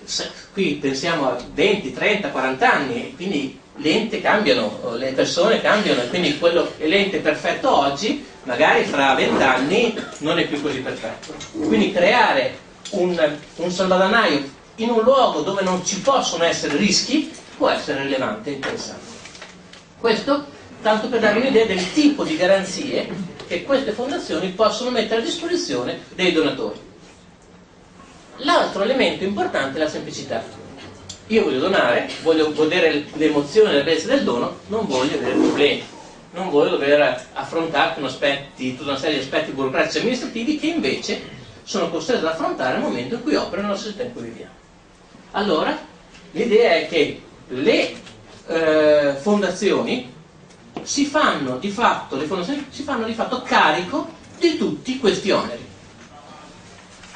se, qui pensiamo a venti, trenta, quaranta anni, e quindi le ente cambiano, le persone cambiano, e quindi quello che l'ente perfetto oggi magari fra vent'anni non è più così perfetto. Quindi creare un, un salvadanaio in un luogo dove non ci possono essere rischi può essere rilevante e interessante. Questo tanto per dare un'idea del tipo di garanzie che queste fondazioni possono mettere a disposizione dei donatori. L'altro elemento importante è la semplicità. Io voglio donare, voglio godere l'emozione e la bellezza del dono, non voglio avere problemi, non voglio dover affrontare aspetti, tutta una serie di aspetti burocratici e amministrativi che invece sono costretto ad affrontare al momento in cui operano la società in cui viviamo. Allora, l'idea è che le eh, fondazioni si fanno di fatto, le fondazioni si fanno di fatto carico di tutti questi oneri.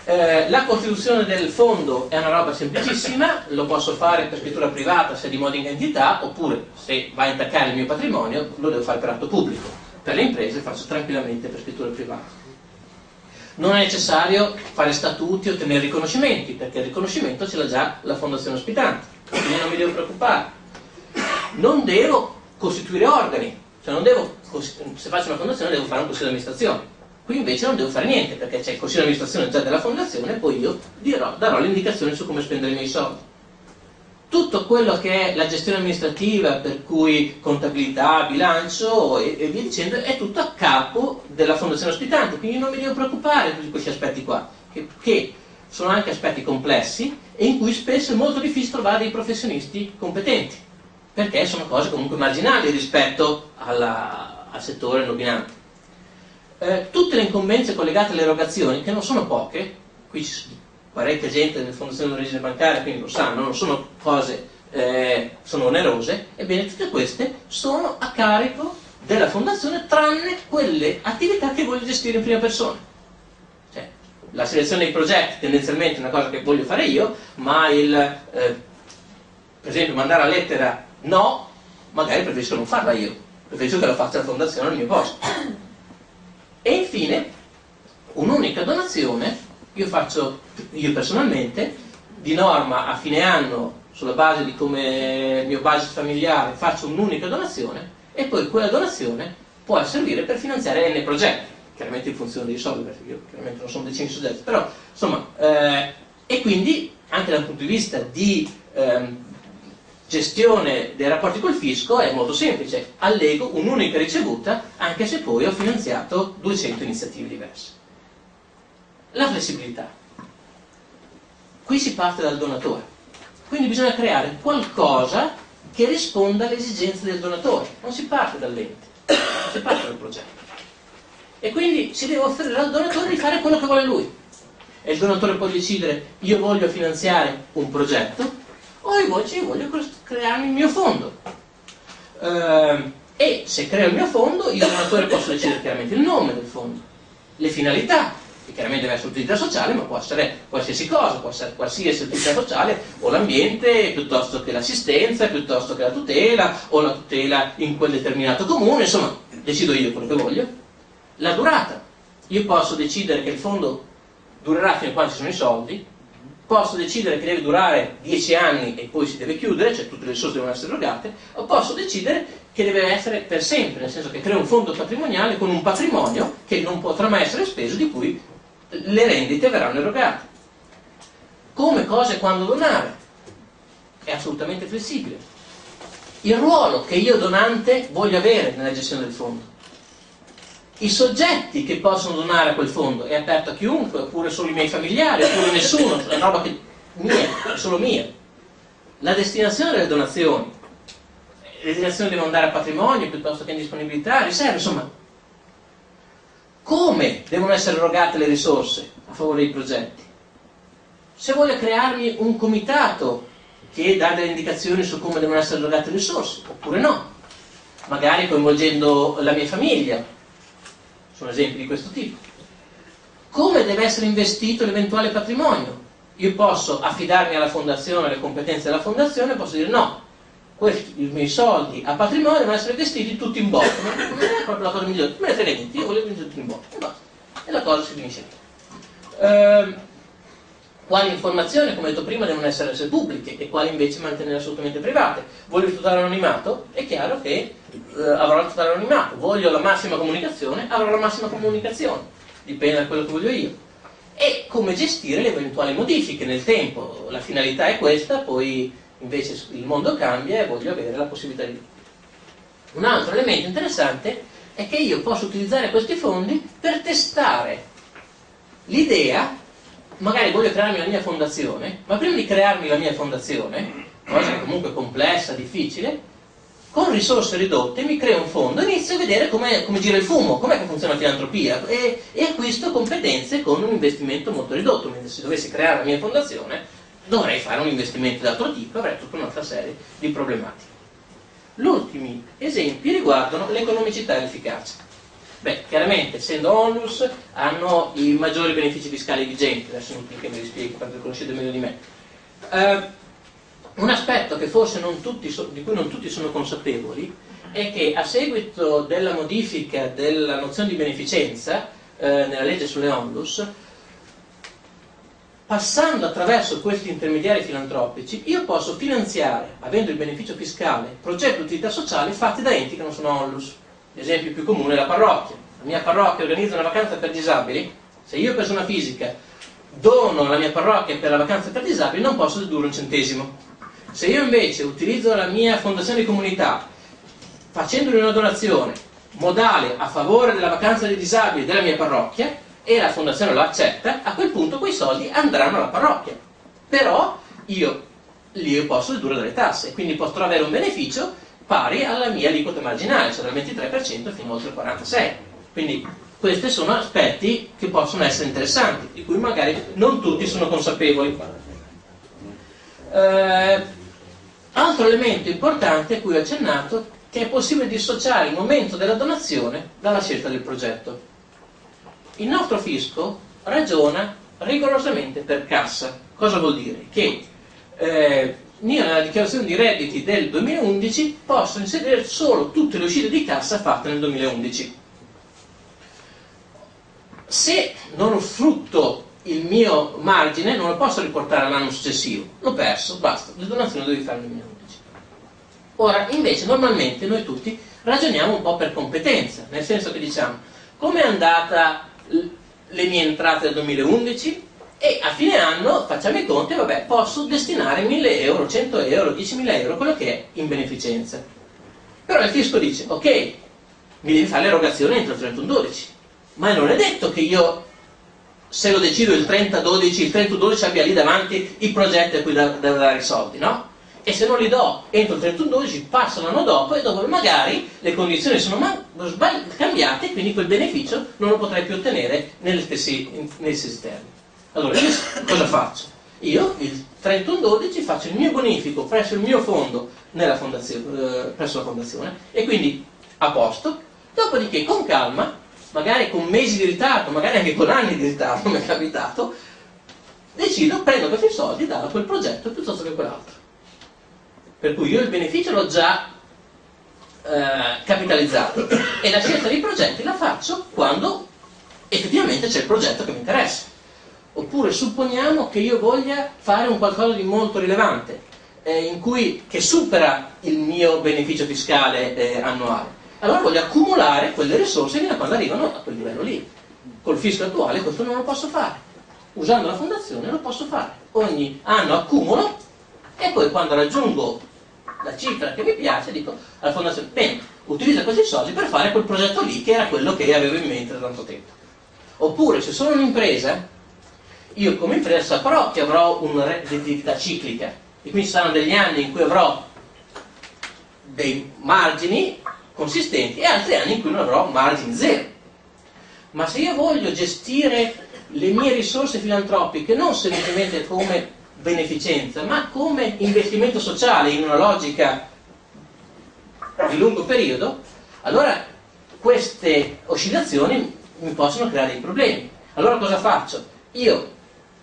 Eh, la costituzione del fondo è una roba semplicissima, lo posso fare per scrittura privata se di modica entità, oppure se va a intaccare il mio patrimonio lo devo fare per atto pubblico. Per le imprese faccio tranquillamente per scrittura privata. Non è necessario fare statuti o ottenere riconoscimenti, perché il riconoscimento ce l'ha già la fondazione ospitante, quindi non mi devo preoccupare. Non devo costituire organi, cioè non devo, se faccio una fondazione devo fare un consiglio di amministrazione. Qui invece non devo fare niente, perché c'è il consiglio di amministrazione già della fondazione e poi io dirò, darò le indicazioni su come spendere i miei soldi. Tutto quello che è la gestione amministrativa, per cui contabilità, bilancio e, e via dicendo, è tutto a capo della fondazione ospitante, quindi non mi devo preoccupare di questi aspetti qua, che, che sono anche aspetti complessi e in cui spesso è molto difficile trovare dei professionisti competenti, perché sono cose comunque marginali rispetto alla, al settore dominante. Eh, tutte le incombenze collegate alle erogazioni, che non sono poche, qui c'è parecchia gente delle fondazioni di origine bancaria, quindi lo sanno, non sono cose eh, sono onerose, ebbene tutte queste sono a carico della fondazione, tranne quelle attività che voglio gestire in prima persona. Cioè, la selezione dei progetti tendenzialmente è una cosa che voglio fare io, ma il eh, per esempio mandare la lettera no, magari preferisco non farla io, preferisco che la faccia la fondazione al mio posto. E infine, un'unica donazione, io faccio io personalmente, di norma a fine anno, sulla base di come il mio budget familiare, faccio un'unica donazione e poi quella donazione può servire per finanziare N progetti, chiaramente in funzione dei soldi, perché io chiaramente non sono decine di soggetti, però insomma, eh, e quindi anche dal punto di vista di eh, gestione dei rapporti col fisco è molto semplice, allego un'unica ricevuta anche se poi ho finanziato duecento iniziative diverse. La flessibilità. Qui si parte dal donatore, quindi bisogna creare qualcosa che risponda alle esigenze del donatore, non si parte dall'ente, si parte dal progetto. E quindi si deve offrire al donatore di fare quello che vuole lui. E il donatore può decidere, io voglio finanziare un progetto, o invece voglio creare il mio fondo. E se creo il mio fondo, io donatore posso decidere chiaramente il nome del fondo, le finalità, che chiaramente deve essere utilità sociale, ma può essere qualsiasi cosa, può essere qualsiasi utilità sociale, o l'ambiente, piuttosto che l'assistenza, piuttosto che la tutela, o la tutela in quel determinato comune, insomma, decido io quello che voglio. La durata. Io posso decidere che il fondo durerà fino a quando ci sono i soldi, posso decidere che deve durare dieci anni e poi si deve chiudere, cioè tutte le risorse devono essere erogate, o posso decidere che deve essere per sempre, nel senso che creo un fondo patrimoniale con un patrimonio che non potrà mai essere speso, di cui le rendite verranno erogate. Come, cosa e quando donare? È assolutamente flessibile. Il ruolo che io donante voglio avere nella gestione del fondo. I soggetti che possono donare a quel fondo è aperto a chiunque, oppure solo i miei familiari, oppure nessuno, è una roba che mia, solo mia. La destinazione delle donazioni, le destinazioni devono andare a patrimonio piuttosto che a indisponibilità, riserve, insomma. Come devono essere erogate le risorse a favore dei progetti? Se voglio crearmi un comitato che dà delle indicazioni su come devono essere erogate le risorse, oppure no, magari coinvolgendo la mia famiglia. Sono esempi di questo tipo. Come deve essere investito l'eventuale patrimonio? Io posso affidarmi alla fondazione, alle competenze della fondazione, posso dire no, questi, i miei soldi a patrimonio devono essere investiti tutti in botto. Non è proprio la cosa migliore, me ne frega niente, io voglio investire tutti in botto. E basta. E la cosa si finisce. Ehm, quali informazioni, come detto prima, devono essere pubbliche e quali invece mantenere assolutamente private? Voglio il totale anonimato? È chiaro che eh, avrò il totale anonimato. Voglio la massima comunicazione? Avrò la massima comunicazione, dipende da quello che voglio io. E come gestire le eventuali modifiche nel tempo? La finalità è questa, poi invece il mondo cambia e voglio avere la possibilità di... Un altro elemento interessante è che io posso utilizzare questi fondi per testare l'idea. Magari voglio crearmi la mia fondazione, ma prima di crearmi la mia fondazione cosa comunque complessa, difficile, con risorse ridotte mi creo un fondo, inizio a vedere come gira il fumo, com'è che funziona la filantropia e, e acquisto competenze con un investimento molto ridotto. Mentre se dovessi creare la mia fondazione dovrei fare un investimento di altro tipo e avrei tutta un'altra serie di problematiche. Gli ultimi esempi riguardano l'economicità e l'efficacia. Beh, chiaramente, essendo onlus, hanno i maggiori benefici fiscali vigenti, adesso non più che me li spiego, perché conoscete meglio di me. Uh, un aspetto che forse non tutti so, di cui non tutti sono consapevoli è che a seguito della modifica della nozione di beneficenza uh, nella legge sulle onlus, passando attraverso questi intermediari filantropici, io posso finanziare, avendo il beneficio fiscale, progetti di utilità sociale fatti da enti che non sono onlus. L'esempio più comune è la parrocchia. La mia parrocchia organizza una vacanza per disabili. Se io persona fisica dono la mia parrocchia per la vacanza per disabili non posso dedurre un centesimo. Se io invece utilizzo la mia fondazione di comunità facendole una donazione modale a favore della vacanza dei disabili della mia parrocchia e la fondazione lo accetta, a quel punto quei soldi andranno alla parrocchia. Però io li posso dedurre dalle tasse, quindi potrò avere un beneficio pari alla mia aliquota marginale, cioè dal ventitré per cento fino oltre il quarantasei per cento. Quindi questi sono aspetti che possono essere interessanti, di cui magari non tutti sono consapevoli. Eh, altro elemento importante a cui ho accennato, che è possibile dissociare il momento della donazione dalla scelta del progetto. Il nostro fisco ragiona rigorosamente per cassa. Cosa vuol dire? Che eh, io nella dichiarazione di redditi del duemilaundici posso inserire solo tutte le uscite di cassa fatte nel duemilaundici. Se non usufrutto il mio margine non lo posso riportare all'anno successivo, l'ho perso, basta, le donazioni devi fare nel duemilaundici. Ora invece normalmente noi tutti ragioniamo un po' per competenza, nel senso che diciamo come è andata le mie entrate del duemilaundici? E a fine anno facciamo i conti, vabbè, posso destinare mille euro, cento euro, diecimila euro, quello che è in beneficenza. Però il fisco dice, ok, mi devi fare l'erogazione entro il trentuno dodici, ma non è detto che io, se lo decido il trenta dodici, il trentuno dodici abbia lì davanti i progetti a cui devo dare i soldi, no? E se non li do entro il trentuno dodici passa l'anno dopo e dopo magari le condizioni sono cambiate e quindi quel beneficio non lo potrei più ottenere negli stessi esterni. Allora, io cosa faccio? Io il trentuno dodici faccio il mio bonifico presso il mio fondo nella fondazione, eh, presso la fondazione e quindi a posto, dopodiché con calma, magari con mesi di ritardo, magari anche con anni di ritardo, mi è capitato, decido, prendo questi soldi e darlo a quel progetto piuttosto che a quell'altro. Per cui io il beneficio l'ho già eh, capitalizzato e la scelta dei progetti la faccio quando effettivamente c'è il progetto che mi interessa. Oppure supponiamo che io voglia fare un qualcosa di molto rilevante, eh, in cui, che supera il mio beneficio fiscale eh, annuale. Allora voglio accumulare quelle risorse fino a quando arrivano a quel livello lì. Col fisco attuale questo non lo posso fare. Usando la fondazione lo posso fare. Ogni anno accumulo e poi quando raggiungo la cifra che mi piace dico alla fondazione, bene, utilizza questi soldi per fare quel progetto lì che era quello che avevo in mente da tanto tempo. Oppure se sono un'impresa, io come impresa però che avrò un'redditività ciclica e quindi saranno degli anni in cui avrò dei margini consistenti e altri anni in cui non avrò margini zero. Ma se io voglio gestire le mie risorse filantropiche non semplicemente come beneficenza ma come investimento sociale in una logica di lungo periodo, allora queste oscillazioni mi possono creare dei problemi. Allora cosa faccio? Io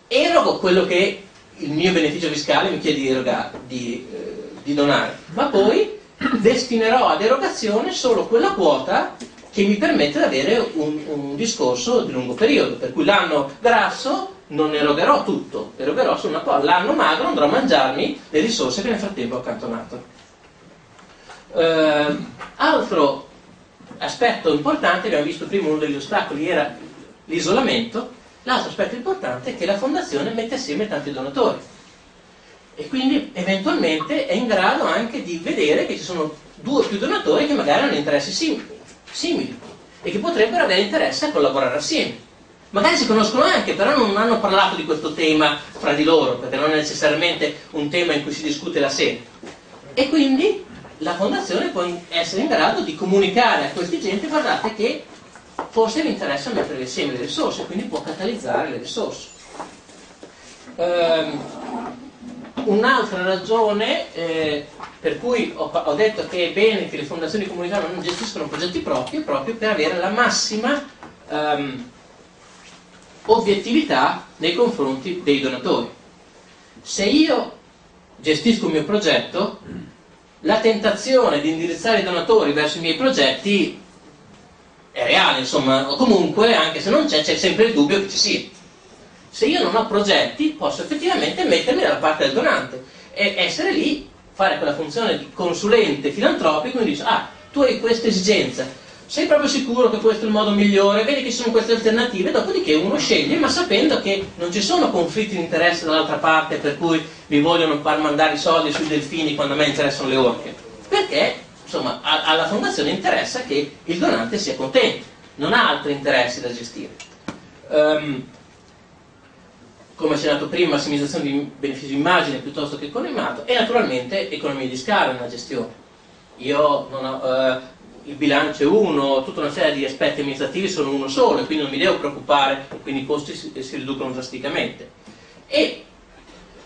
erogo quello che il mio beneficio fiscale mi chiede di, erogare, di, eh, di donare, ma poi destinerò ad erogazione solo quella quota che mi permette di avere un, un discorso di lungo periodo, per cui l'anno grasso non erogherò tutto, erogherò solo una cosa, l'anno magro andrò a mangiarmi le risorse che nel frattempo ho accantonato. Eh, altro aspetto importante, abbiamo visto prima uno degli ostacoli era l'isolamento. L'altro aspetto importante è che la fondazione mette assieme tanti donatori e quindi eventualmente è in grado anche di vedere che ci sono due o più donatori che magari hanno interessi simili, simili e che potrebbero avere interesse a collaborare assieme. magari si conoscono anche, però non hanno parlato di questo tema fra di loro, perché non è necessariamente un tema in cui si discute la sede. E quindi la fondazione può essere in grado di comunicare a questi gente, guardate che forse vi interessa mettere insieme le risorse, quindi può catalizzare le risorse. Um, un'altra ragione eh, per cui ho, ho detto che è bene che le fondazioni comunitarie non gestiscono progetti propri, proprio per avere la massima um, obiettività nei confronti dei donatori. Se io gestisco un mio progetto, la tentazione di indirizzare i donatori verso i miei progetti è reale, insomma, o comunque, anche se non c'è, c'è sempre il dubbio che ci sia. Se io non ho progetti, posso effettivamente mettermi dalla parte del donante e essere lì, fare quella funzione di consulente filantropico, quindi dice, ah, tu hai questa esigenza, sei proprio sicuro che questo è il modo migliore, vedi che ci sono queste alternative, dopodiché uno sceglie, ma sapendo che non ci sono conflitti di interesse dall'altra parte per cui vi vogliono far mandare i soldi sui delfini quando a me interessano le orche, perché insomma a, alla fondazione interessa che il donante sia contento, non ha altri interessi da gestire. Um, come accennato prima, massimizzazione di beneficio immagine piuttosto che economato, e naturalmente economia di scala nella gestione. Io non ho, eh, il bilancio è uno, tutta una serie di aspetti amministrativi sono uno solo, e quindi non mi devo preoccupare, quindi i costi si, si riducono drasticamente. E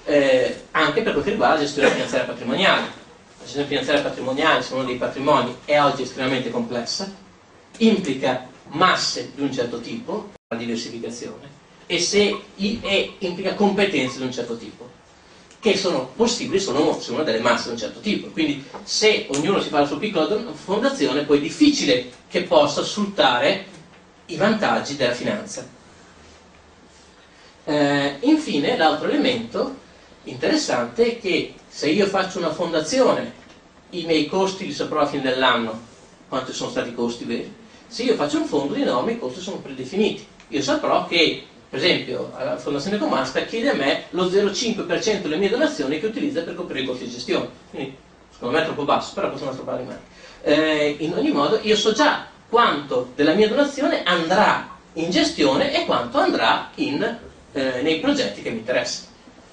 eh, anche per quanto riguarda la gestione finanziaria patrimoniale. La gestione finanziaria patrimoniale, se uno dei patrimoni, è oggi estremamente complessa, implica masse di un certo tipo, la diversificazione, e se i, e implica competenze di un certo tipo, che sono possibili solo se una delle masse di un certo tipo. Quindi se ognuno si fa la sua piccola fondazione, poi è difficile che possa sfruttare i vantaggi della finanza. Eh, infine, l'altro elemento interessante è che se io faccio una fondazione, i miei costi li saprò alla fine dell'anno, quanti sono stati i costi veri. Se io faccio un fondo di norme, i costi sono predefiniti. Io saprò che, per esempio, la Fondazione Comasta chiede a me lo zero virgola cinque per cento delle mie donazioni che utilizza per coprire i costi di gestione. Quindi, secondo me è troppo basso, però questo è un altro paio di mani. Eh, in ogni modo, io so già quanto della mia donazione andrà in gestione e quanto andrà in, eh, nei progetti che mi interessano.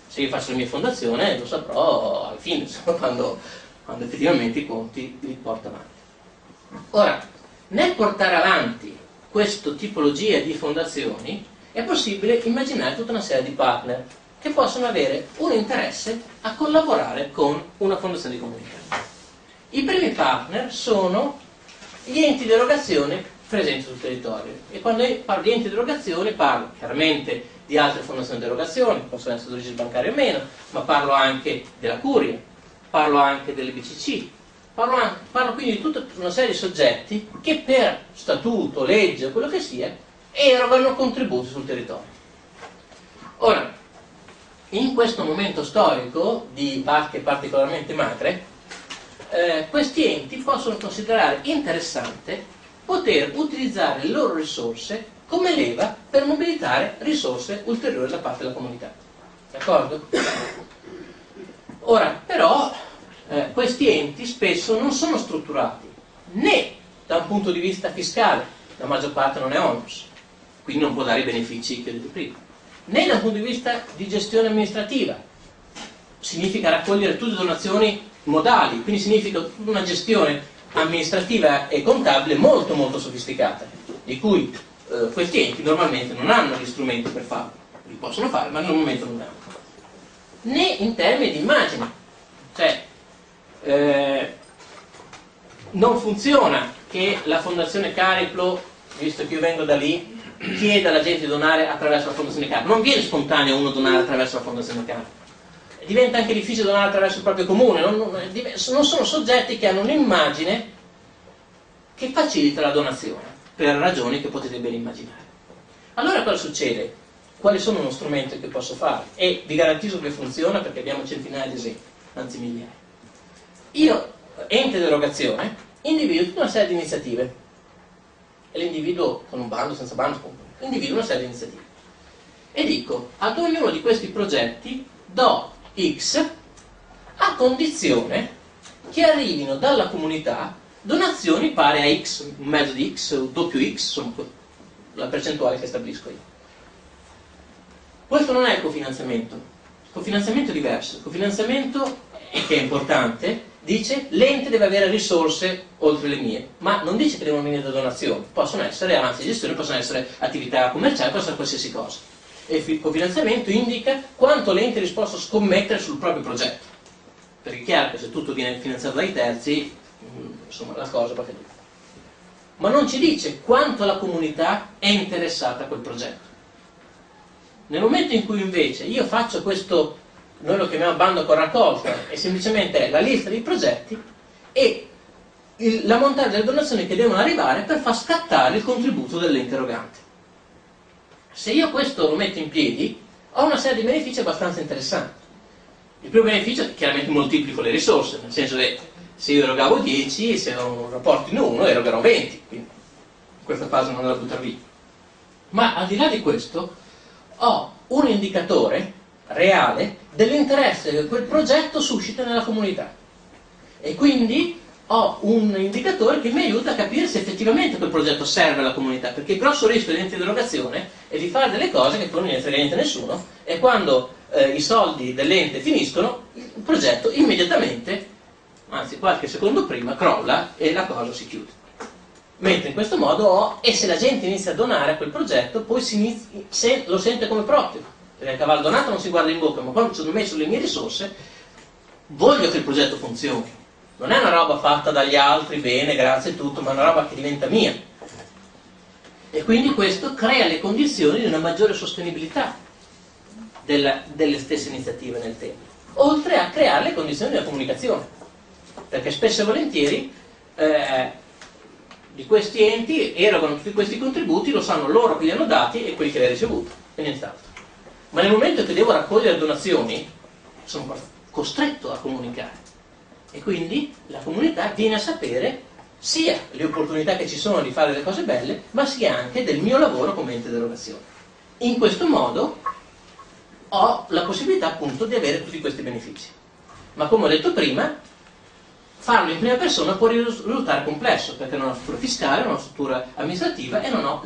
Se io faccio la mia fondazione, lo saprò alla fine, insomma, quando, quando effettivamente i conti li porto avanti. Ora, nel portare avanti questa tipologia di fondazioni, è possibile immaginare tutta una serie di partner che possono avere un interesse a collaborare con una fondazione di comunità. I primi partner sono gli enti di erogazione presenti sul territorio, e quando parlo di enti di erogazione parlo chiaramente di altre fondazioni di erogazione, possono essere di origine bancaria o meno, ma parlo anche della Curia, parlo anche delle B C C, parlo, anche, parlo quindi di tutta una serie di soggetti che per statuto, legge, quello che sia, erogano contributi sul territorio. Ora, in questo momento storico di vacche particolarmente magre, eh, questi enti possono considerare interessante poter utilizzare le loro risorse come leva per mobilitare risorse ulteriori da parte della comunità. D'accordo? Ora, però, eh, questi enti spesso non sono strutturati né da un punto di vista fiscale, la maggior parte non è onus, quindi non può dare i benefici che ho detto prima, né dal punto di vista di gestione amministrativa, significa raccogliere tutte le donazioni modali, quindi significa tutta una gestione amministrativa e contabile molto molto sofisticata, di cui eh, questi enti normalmente non hanno gli strumenti per farlo, li possono fare ma normalmente non hanno, né in termini di immagine, cioè eh, non funziona che la Fondazione Cariplo, visto che io vengo da lì, chiede alla gente di donare attraverso la Fondazione Cariplo. Non viene spontaneo uno donare attraverso la Fondazione Cariplo, diventa anche difficile donare attraverso il proprio comune, non, non, non sono soggetti che hanno un'immagine che facilita la donazione per ragioni che potete ben immaginare. Allora cosa succede? Quali sono uno strumento che posso fare? E vi garantisco che funziona, perché abbiamo centinaia di esempi, anzi migliaia. Io, ente d'erogazione, individuo tutta una serie di iniziative, l'individuo con un bando, senza bando, individuo una serie di iniziative e dico: ad ognuno di questi progetti do X a condizione che arrivino dalla comunità donazioni pari a X, un mezzo di X, doppio X, la percentuale che stabilisco io. Questo non è il cofinanziamento. Il cofinanziamento è diverso. Il cofinanziamento, che è importante, dice l'ente deve avere risorse oltre le mie, ma non dice che devono venire da donazioni, possono essere, anzi gestioni, possono essere attività commerciali, possono essere qualsiasi cosa. E il cofinanziamento indica quanto l'ente è disposto a scommettere sul proprio progetto, perché è chiaro che se tutto viene finanziato dai terzi, insomma, la cosa va finita. Ma non ci dice quanto la comunità è interessata a quel progetto. Nel momento in cui invece io faccio questo, noi lo chiamiamo bando con raccolta, è semplicemente la lista dei progetti e l'ammontare delle donazioni che devono arrivare per far scattare il contributo dell'interrogante. Se io questo lo metto in piedi, ho una serie di benefici abbastanza interessanti. Il primo beneficio è che chiaramente moltiplico le risorse, nel senso che se io erogavo dieci, se non rapportino uno, erogerò venti, quindi in questa fase non la butto via. Ma al di là di questo, ho un indicatore reale dell'interesse che quel progetto suscita nella comunità, e quindi ho un indicatore che mi aiuta a capire se effettivamente quel progetto serve alla comunità, perché il grosso rischio dell'ente di erogazione è di fare delle cose che poi non interessa nessuno, e quando eh, i soldi dell'ente finiscono il progetto immediatamente, anzi qualche secondo prima, crolla e la cosa si chiude. Mentre in questo modo ho, e se la gente inizia a donare a quel progetto poi si inizia, se lo sente come proprio, perché il cavallo donato non si guarda in bocca, ma quando ci sono messo le mie risorse voglio che il progetto funzioni. Non è una roba fatta dagli altri, bene, grazie e tutto, ma è una roba che diventa mia. E quindi questo crea le condizioni di una maggiore sostenibilità della, delle stesse iniziative nel tempo, oltre a creare le condizioni della comunicazione, perché spesso e volentieri eh, di questi enti erogano tutti questi contributi, lo sanno loro che li hanno dati e quelli che li hanno ricevuti, e nient'altro. Ma nel momento che devo raccogliere donazioni sono costretto a comunicare, e quindi la comunità viene a sapere sia le opportunità che ci sono di fare delle cose belle, ma sia anche del mio lavoro come ente d'erogazione. In questo modo ho la possibilità appunto di avere tutti questi benefici, ma come ho detto prima, farlo in prima persona può risultare complesso, perché non ho una struttura fiscale, non ho una struttura amministrativa e non ho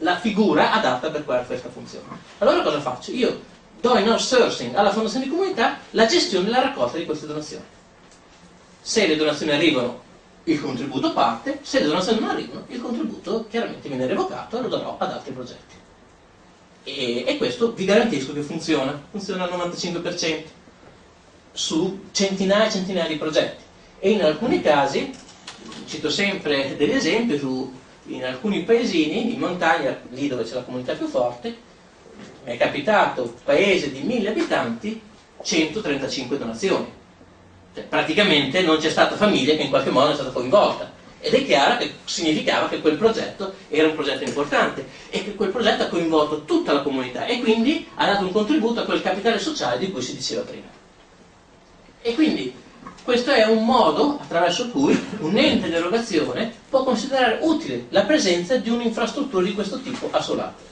la figura adatta per questa funzione. Allora cosa faccio? Io do in outsourcing alla fondazione di comunità la gestione e la raccolta di queste donazioni. Se le donazioni arrivano, il contributo parte; se le donazioni non arrivano, il contributo chiaramente viene revocato e lo darò ad altri progetti. E, e questo vi garantisco che funziona, funziona al novantacinque per cento su centinaia e centinaia di progetti, e in alcuni casi, cito sempre degli esempi su in alcuni paesini, in montagna, lì dove c'è la comunità più forte, mi è capitato un paese di mille abitanti, centotrentacinque donazioni. Cioè, praticamente non c'è stata famiglia che in qualche modo è stata coinvolta. Ed è chiaro che significava che quel progetto era un progetto importante e che quel progetto ha coinvolto tutta la comunità e quindi ha dato un contributo a quel capitale sociale di cui si diceva prima. E quindi questo è un modo attraverso cui un ente di erogazione può considerare utile la presenza di un'infrastruttura di questo tipo a Solato.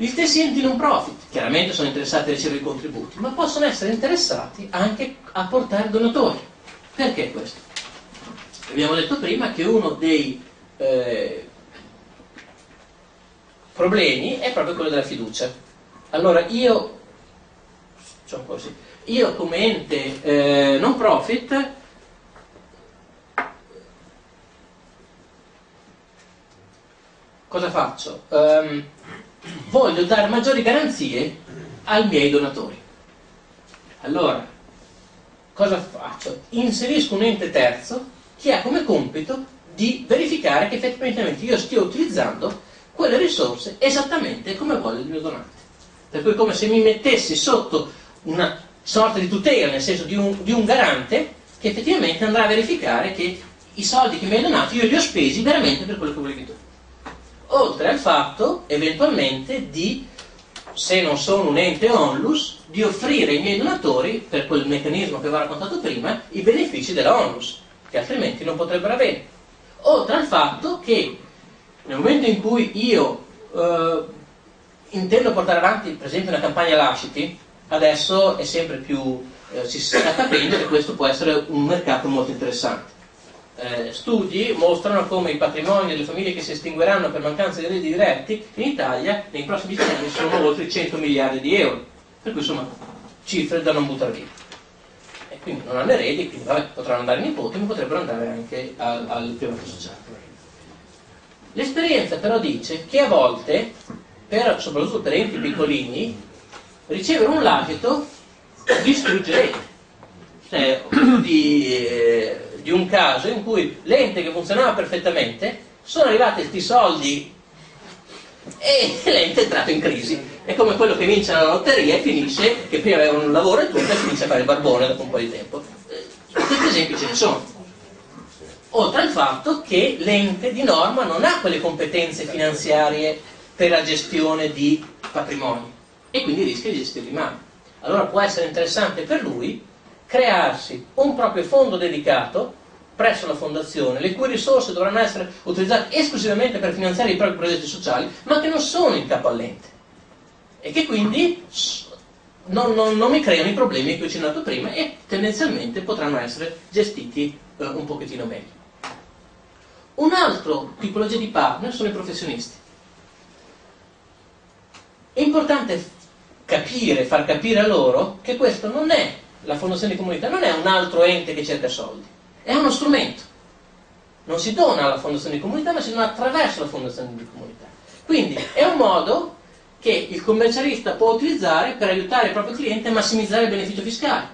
Gli stessi enti non profit chiaramente sono interessati a ricevere i contributi, ma possono essere interessati anche a portare donatori. Perché questo? Abbiamo detto prima che uno dei eh, problemi è proprio quello della fiducia. Allora io, diciamo così, io come ente eh, non profit cosa faccio? Um, voglio dare maggiori garanzie ai miei donatori. Allora cosa faccio? Inserisco un ente terzo che ha come compito di verificare che effettivamente io stia utilizzando quelle risorse esattamente come voglio il mio donante, per cui è come se mi mettessi sotto una sorta di tutela, nel senso di un, di un garante che effettivamente andrà a verificare che i soldi che mi hai donato io li ho spesi veramente per quello che volevi tu. Oltre al fatto, eventualmente, di, se non sono un ente onlus, di offrire ai miei donatori, per quel meccanismo che vi ho raccontato prima, i benefici della onlus, che altrimenti non potrebbero avere. Oltre al fatto che, nel momento in cui io eh, intendo portare avanti, per esempio, una campagna lasciti, adesso è sempre più, eh, si sta capendo che questo può essere un mercato molto interessante. eh, studi mostrano come i patrimoni delle famiglie che si estingueranno per mancanza di redditi diretti in Italia nei prossimi anni sono oltre i cento miliardi di euro, per cui insomma cifre da non buttare via. E quindi non hanno eredi, quindi vabbè, potranno andare ai nipoti, ma potrebbero andare anche al, al privato sociale. L'esperienza però dice che a volte, per, soprattutto per enti piccolini, ricevere un lascito distrugge l'ente. Cioè, di, eh, di un caso in cui l'ente che funzionava perfettamente, sono arrivati questi soldi e l'ente è entrato in crisi. È come quello che vince la lotteria e finisce, che prima aveva un lavoro e tutto, e finisce a fare il barbone dopo un po' di tempo. Questi esempi ce ne sono. Oltre al fatto che l'ente di norma non ha quelle competenze finanziarie per la gestione di patrimoni e quindi rischia di gestirli male. Allora può essere interessante per lui crearsi un proprio fondo dedicato presso la fondazione, le cui risorse dovranno essere utilizzate esclusivamente per finanziare i propri progetti sociali, ma che non sono in capo all'ente e che quindi non, non, non mi creano i problemi che ho accennato prima e tendenzialmente potranno essere gestiti eh, un pochettino meglio. Un'altra tipologia di partner sono i professionisti. È importante capire, far capire a loro che questo non è la fondazione di comunità, non è un altro ente che cerca soldi, è uno strumento. Non si dona alla fondazione di comunità, ma si dona attraverso la fondazione di comunità. Quindi è un modo che il commercialista può utilizzare per aiutare il proprio cliente a massimizzare il beneficio fiscale.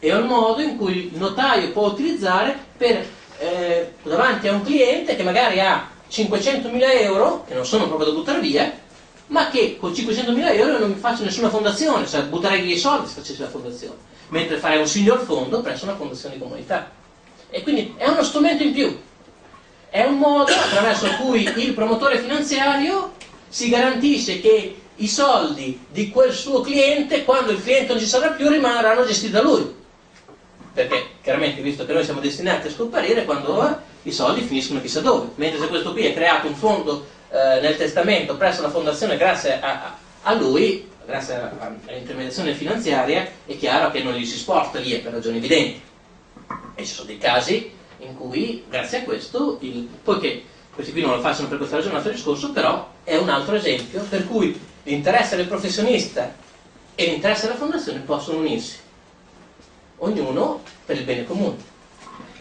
È un modo in cui il notaio può utilizzare per, eh, davanti a un cliente che magari ha cinquecentomila euro, che non sono proprio da buttare via, ma che con cinquecentomila euro non mi faccio nessuna fondazione, cioè butterei via i soldi se facessi la fondazione, mentre fare un signor fondo presso una fondazione di comunità. E quindi è uno strumento in più, è un modo attraverso cui il promotore finanziario si garantisce che i soldi di quel suo cliente, quando il cliente non ci sarà più, rimarranno gestiti da lui, perché chiaramente, visto che noi siamo destinati a scomparire, quando eh, i soldi finiscono chissà dove, mentre se questo qui è creato un fondo nel testamento presso la fondazione grazie a, a lui, grazie all'intermediazione finanziaria, è chiaro che non gli si sposta lì per ragioni evidenti. E ci sono dei casi in cui grazie a questo, il, poiché questi qui non lo facciano per questa ragione, l'altro discorso, però è un altro esempio per cui l'interesse del professionista e l'interesse della fondazione possono unirsi, ognuno per il bene comune.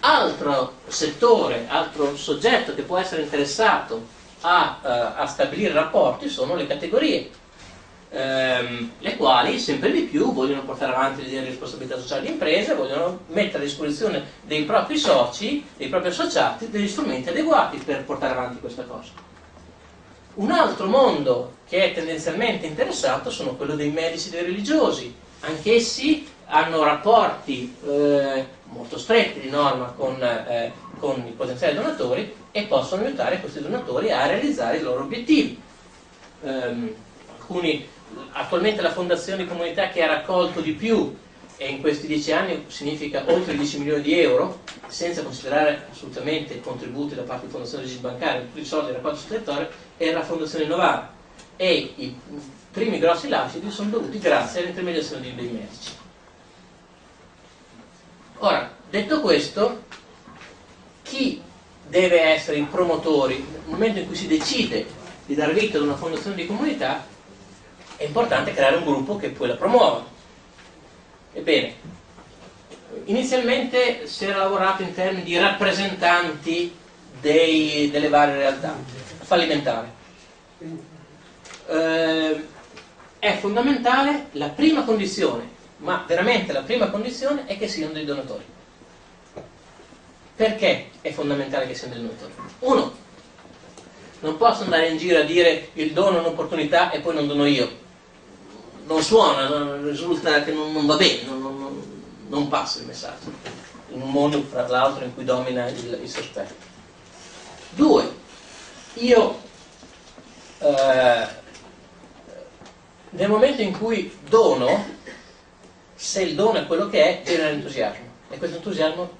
Altro settore, altro soggetto che può essere interessato A, uh, a stabilire rapporti sono le categorie, ehm, le quali sempre di più vogliono portare avanti l'idea di responsabilità sociale d'impresa, vogliono mettere a disposizione dei propri soci, dei propri associati, degli strumenti adeguati per portare avanti questa cosa. Un altro mondo che è tendenzialmente interessato sono quello dei medici e dei religiosi. Anch'essi hanno rapporti eh, molto stretti di norma con, eh, con i potenziali donatori e possono aiutare questi donatori a realizzare i loro obiettivi. Um, alcuni, attualmente la fondazione di comunità che ha raccolto di più, e in questi dieci anni significa oltre dieci milioni di euro, senza considerare assolutamente contributi da parte di fondazioni bancarie, tutti i soldi raccolti sul territorio, è la fondazione Novara, e i primi grossi lasciti sono dovuti grazie all'intermediazione dei medici. Ora, detto questo, chi deve essere il promotore nel momento in cui si decide di dar vita ad una fondazione di comunità? È importante creare un gruppo che poi la promuova. Ebbene, inizialmente si era lavorato in termini di rappresentanti dei, delle varie realtà fallimentari. Eh, è fondamentale la prima condizione, ma veramente la prima condizione è che siano dei donatori. Perché è fondamentale che siano dei donatori? Uno, non posso andare in giro a dire il dono è un'opportunità e poi non dono io. Non suona, non, risulta che non, non va bene, non, non, non passa il messaggio. In un mondo, fra l'altro, in cui domina il, il sospetto. Due, io eh, nel momento in cui dono, se il dono è quello che è, genera entusiasmo, e questo entusiasmo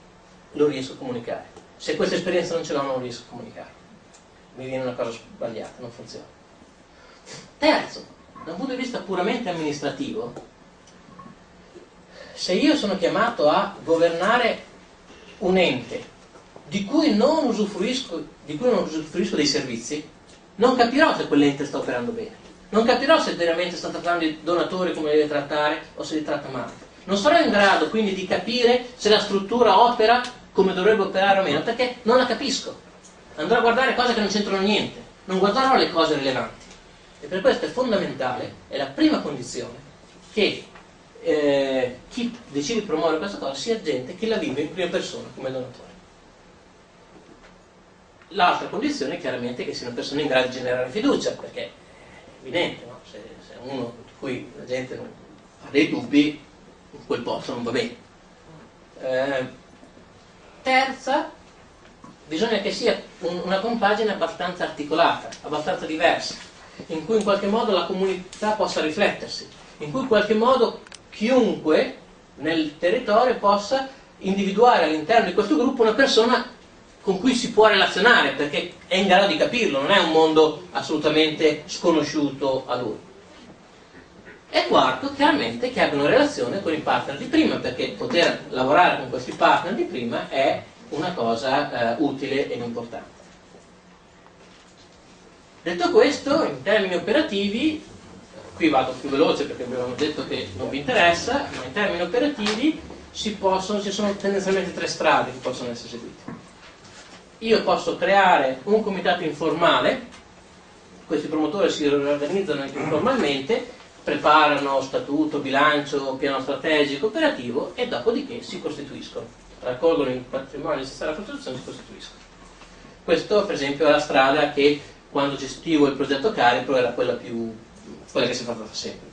lo riesco a comunicare. Se questa esperienza non ce l'ho, non riesco a comunicare, mi viene una cosa sbagliata, non funziona. Terzo, da un punto di vista puramente amministrativo, se io sono chiamato a governare un ente di cui non usufruisco, di cui non usufruisco dei servizi, non capirò se quell'ente sta operando bene, non capirò se veramente sta trattando i donatori come li deve trattare o se li tratta male. Non sarò in grado quindi di capire se la struttura opera come dovrebbe operare o meno, perché non la capisco. Andrò a guardare cose che non c'entrano niente, non guarderò le cose rilevanti. E per questo è fondamentale, è la prima condizione, che eh, chi decide di promuovere questa cosa sia gente che la vive in prima persona come donatore. L'altra condizione è chiaramente che sia una persona in grado di generare fiducia, perché è evidente, no? se, se uno di cui la gente non ha dei dubbi, in quel posto non va bene. Eh, terza, bisogna che sia un, una compagine abbastanza articolata, abbastanza diversa, in cui in qualche modo la comunità possa riflettersi, in cui in qualche modo chiunque nel territorio possa individuare all'interno di questo gruppo una persona con cui si può relazionare, perché è in grado di capirlo, non è un mondo assolutamente sconosciuto a lui. E quarto, chiaramente, che abbiano relazione con i partner di prima, perché poter lavorare con questi partner di prima è una cosa eh, utile ed importante. Detto questo, in termini operativi, qui vado più veloce perché abbiamo detto che non vi interessa, ma in termini operativi si possono, ci sono tendenzialmente tre strade che possono essere seguite. Io posso creare un comitato informale, questi promotori si organizzano anche informalmente, preparano statuto, bilancio, piano strategico, operativo e dopodiché si costituiscono, raccolgono il patrimonio necessario alla costruzione e si costituiscono. Questo per esempio è la strada che quando gestivo il progetto Caripro era quella più quella che si è fatta sempre.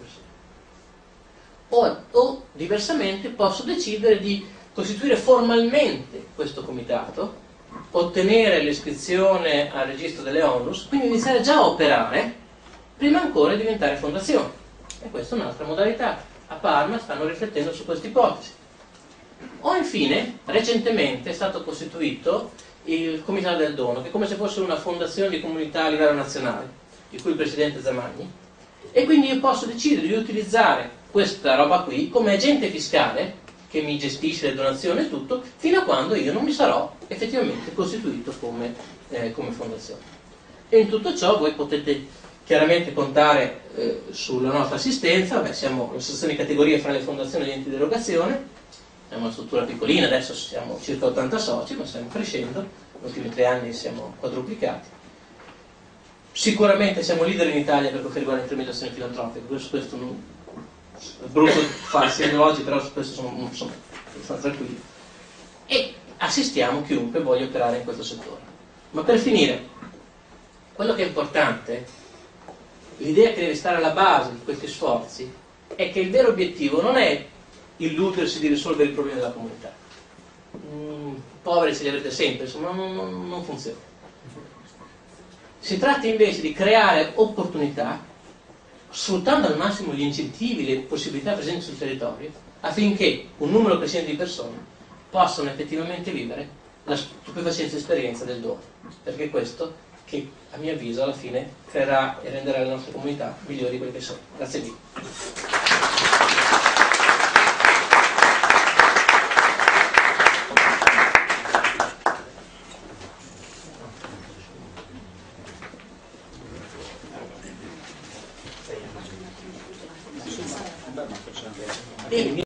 O, o diversamente posso decidere di costituire formalmente questo comitato, ottenere l'iscrizione al registro delle onlus, quindi iniziare già a operare prima ancora di diventare fondazione. E questa è un'altra modalità. A Parma stanno riflettendo su questa ipotesi. O infine, recentemente è stato costituito il Comitato del Dono, che è come se fosse una fondazione di comunità a livello nazionale, di cui il presidente Zamagni, e quindi io posso decidere di utilizzare questa roba qui come agente fiscale che mi gestisce le donazioni e tutto, fino a quando io non mi sarò effettivamente costituito come, eh, come fondazione. E in tutto ciò voi potete chiaramente contare eh, sulla nostra assistenza. Beh, siamo un'associazione di categoria fra le fondazioni e gli enti di erogazione, siamo una struttura piccolina, adesso siamo circa ottanta soci, ma stiamo crescendo, negli ultimi tre anni siamo quadruplicati. Sicuramente siamo leader in Italia per quanto riguarda l'intermediazione filantropica, questo, questo non, è brutto farsi elogi, però su questo sono, sono, sono tranquilli. E assistiamo chiunque voglia operare in questo settore. Ma per finire, quello che è importante, l'idea che deve stare alla base di questi sforzi è che il vero obiettivo non è illudersi di risolvere il problema della comunità. Mm, poveri se li avrete sempre, insomma, non, non, non funziona. Si tratta invece di creare opportunità, sfruttando al massimo gli incentivi, le possibilità presenti sul territorio, affinché un numero crescente di persone possano effettivamente vivere la stupefacente esperienza del dono, perché questo che a mio avviso alla fine creerà e renderà le nostre comunità migliori di quelle che sono. Grazie mille. Bene.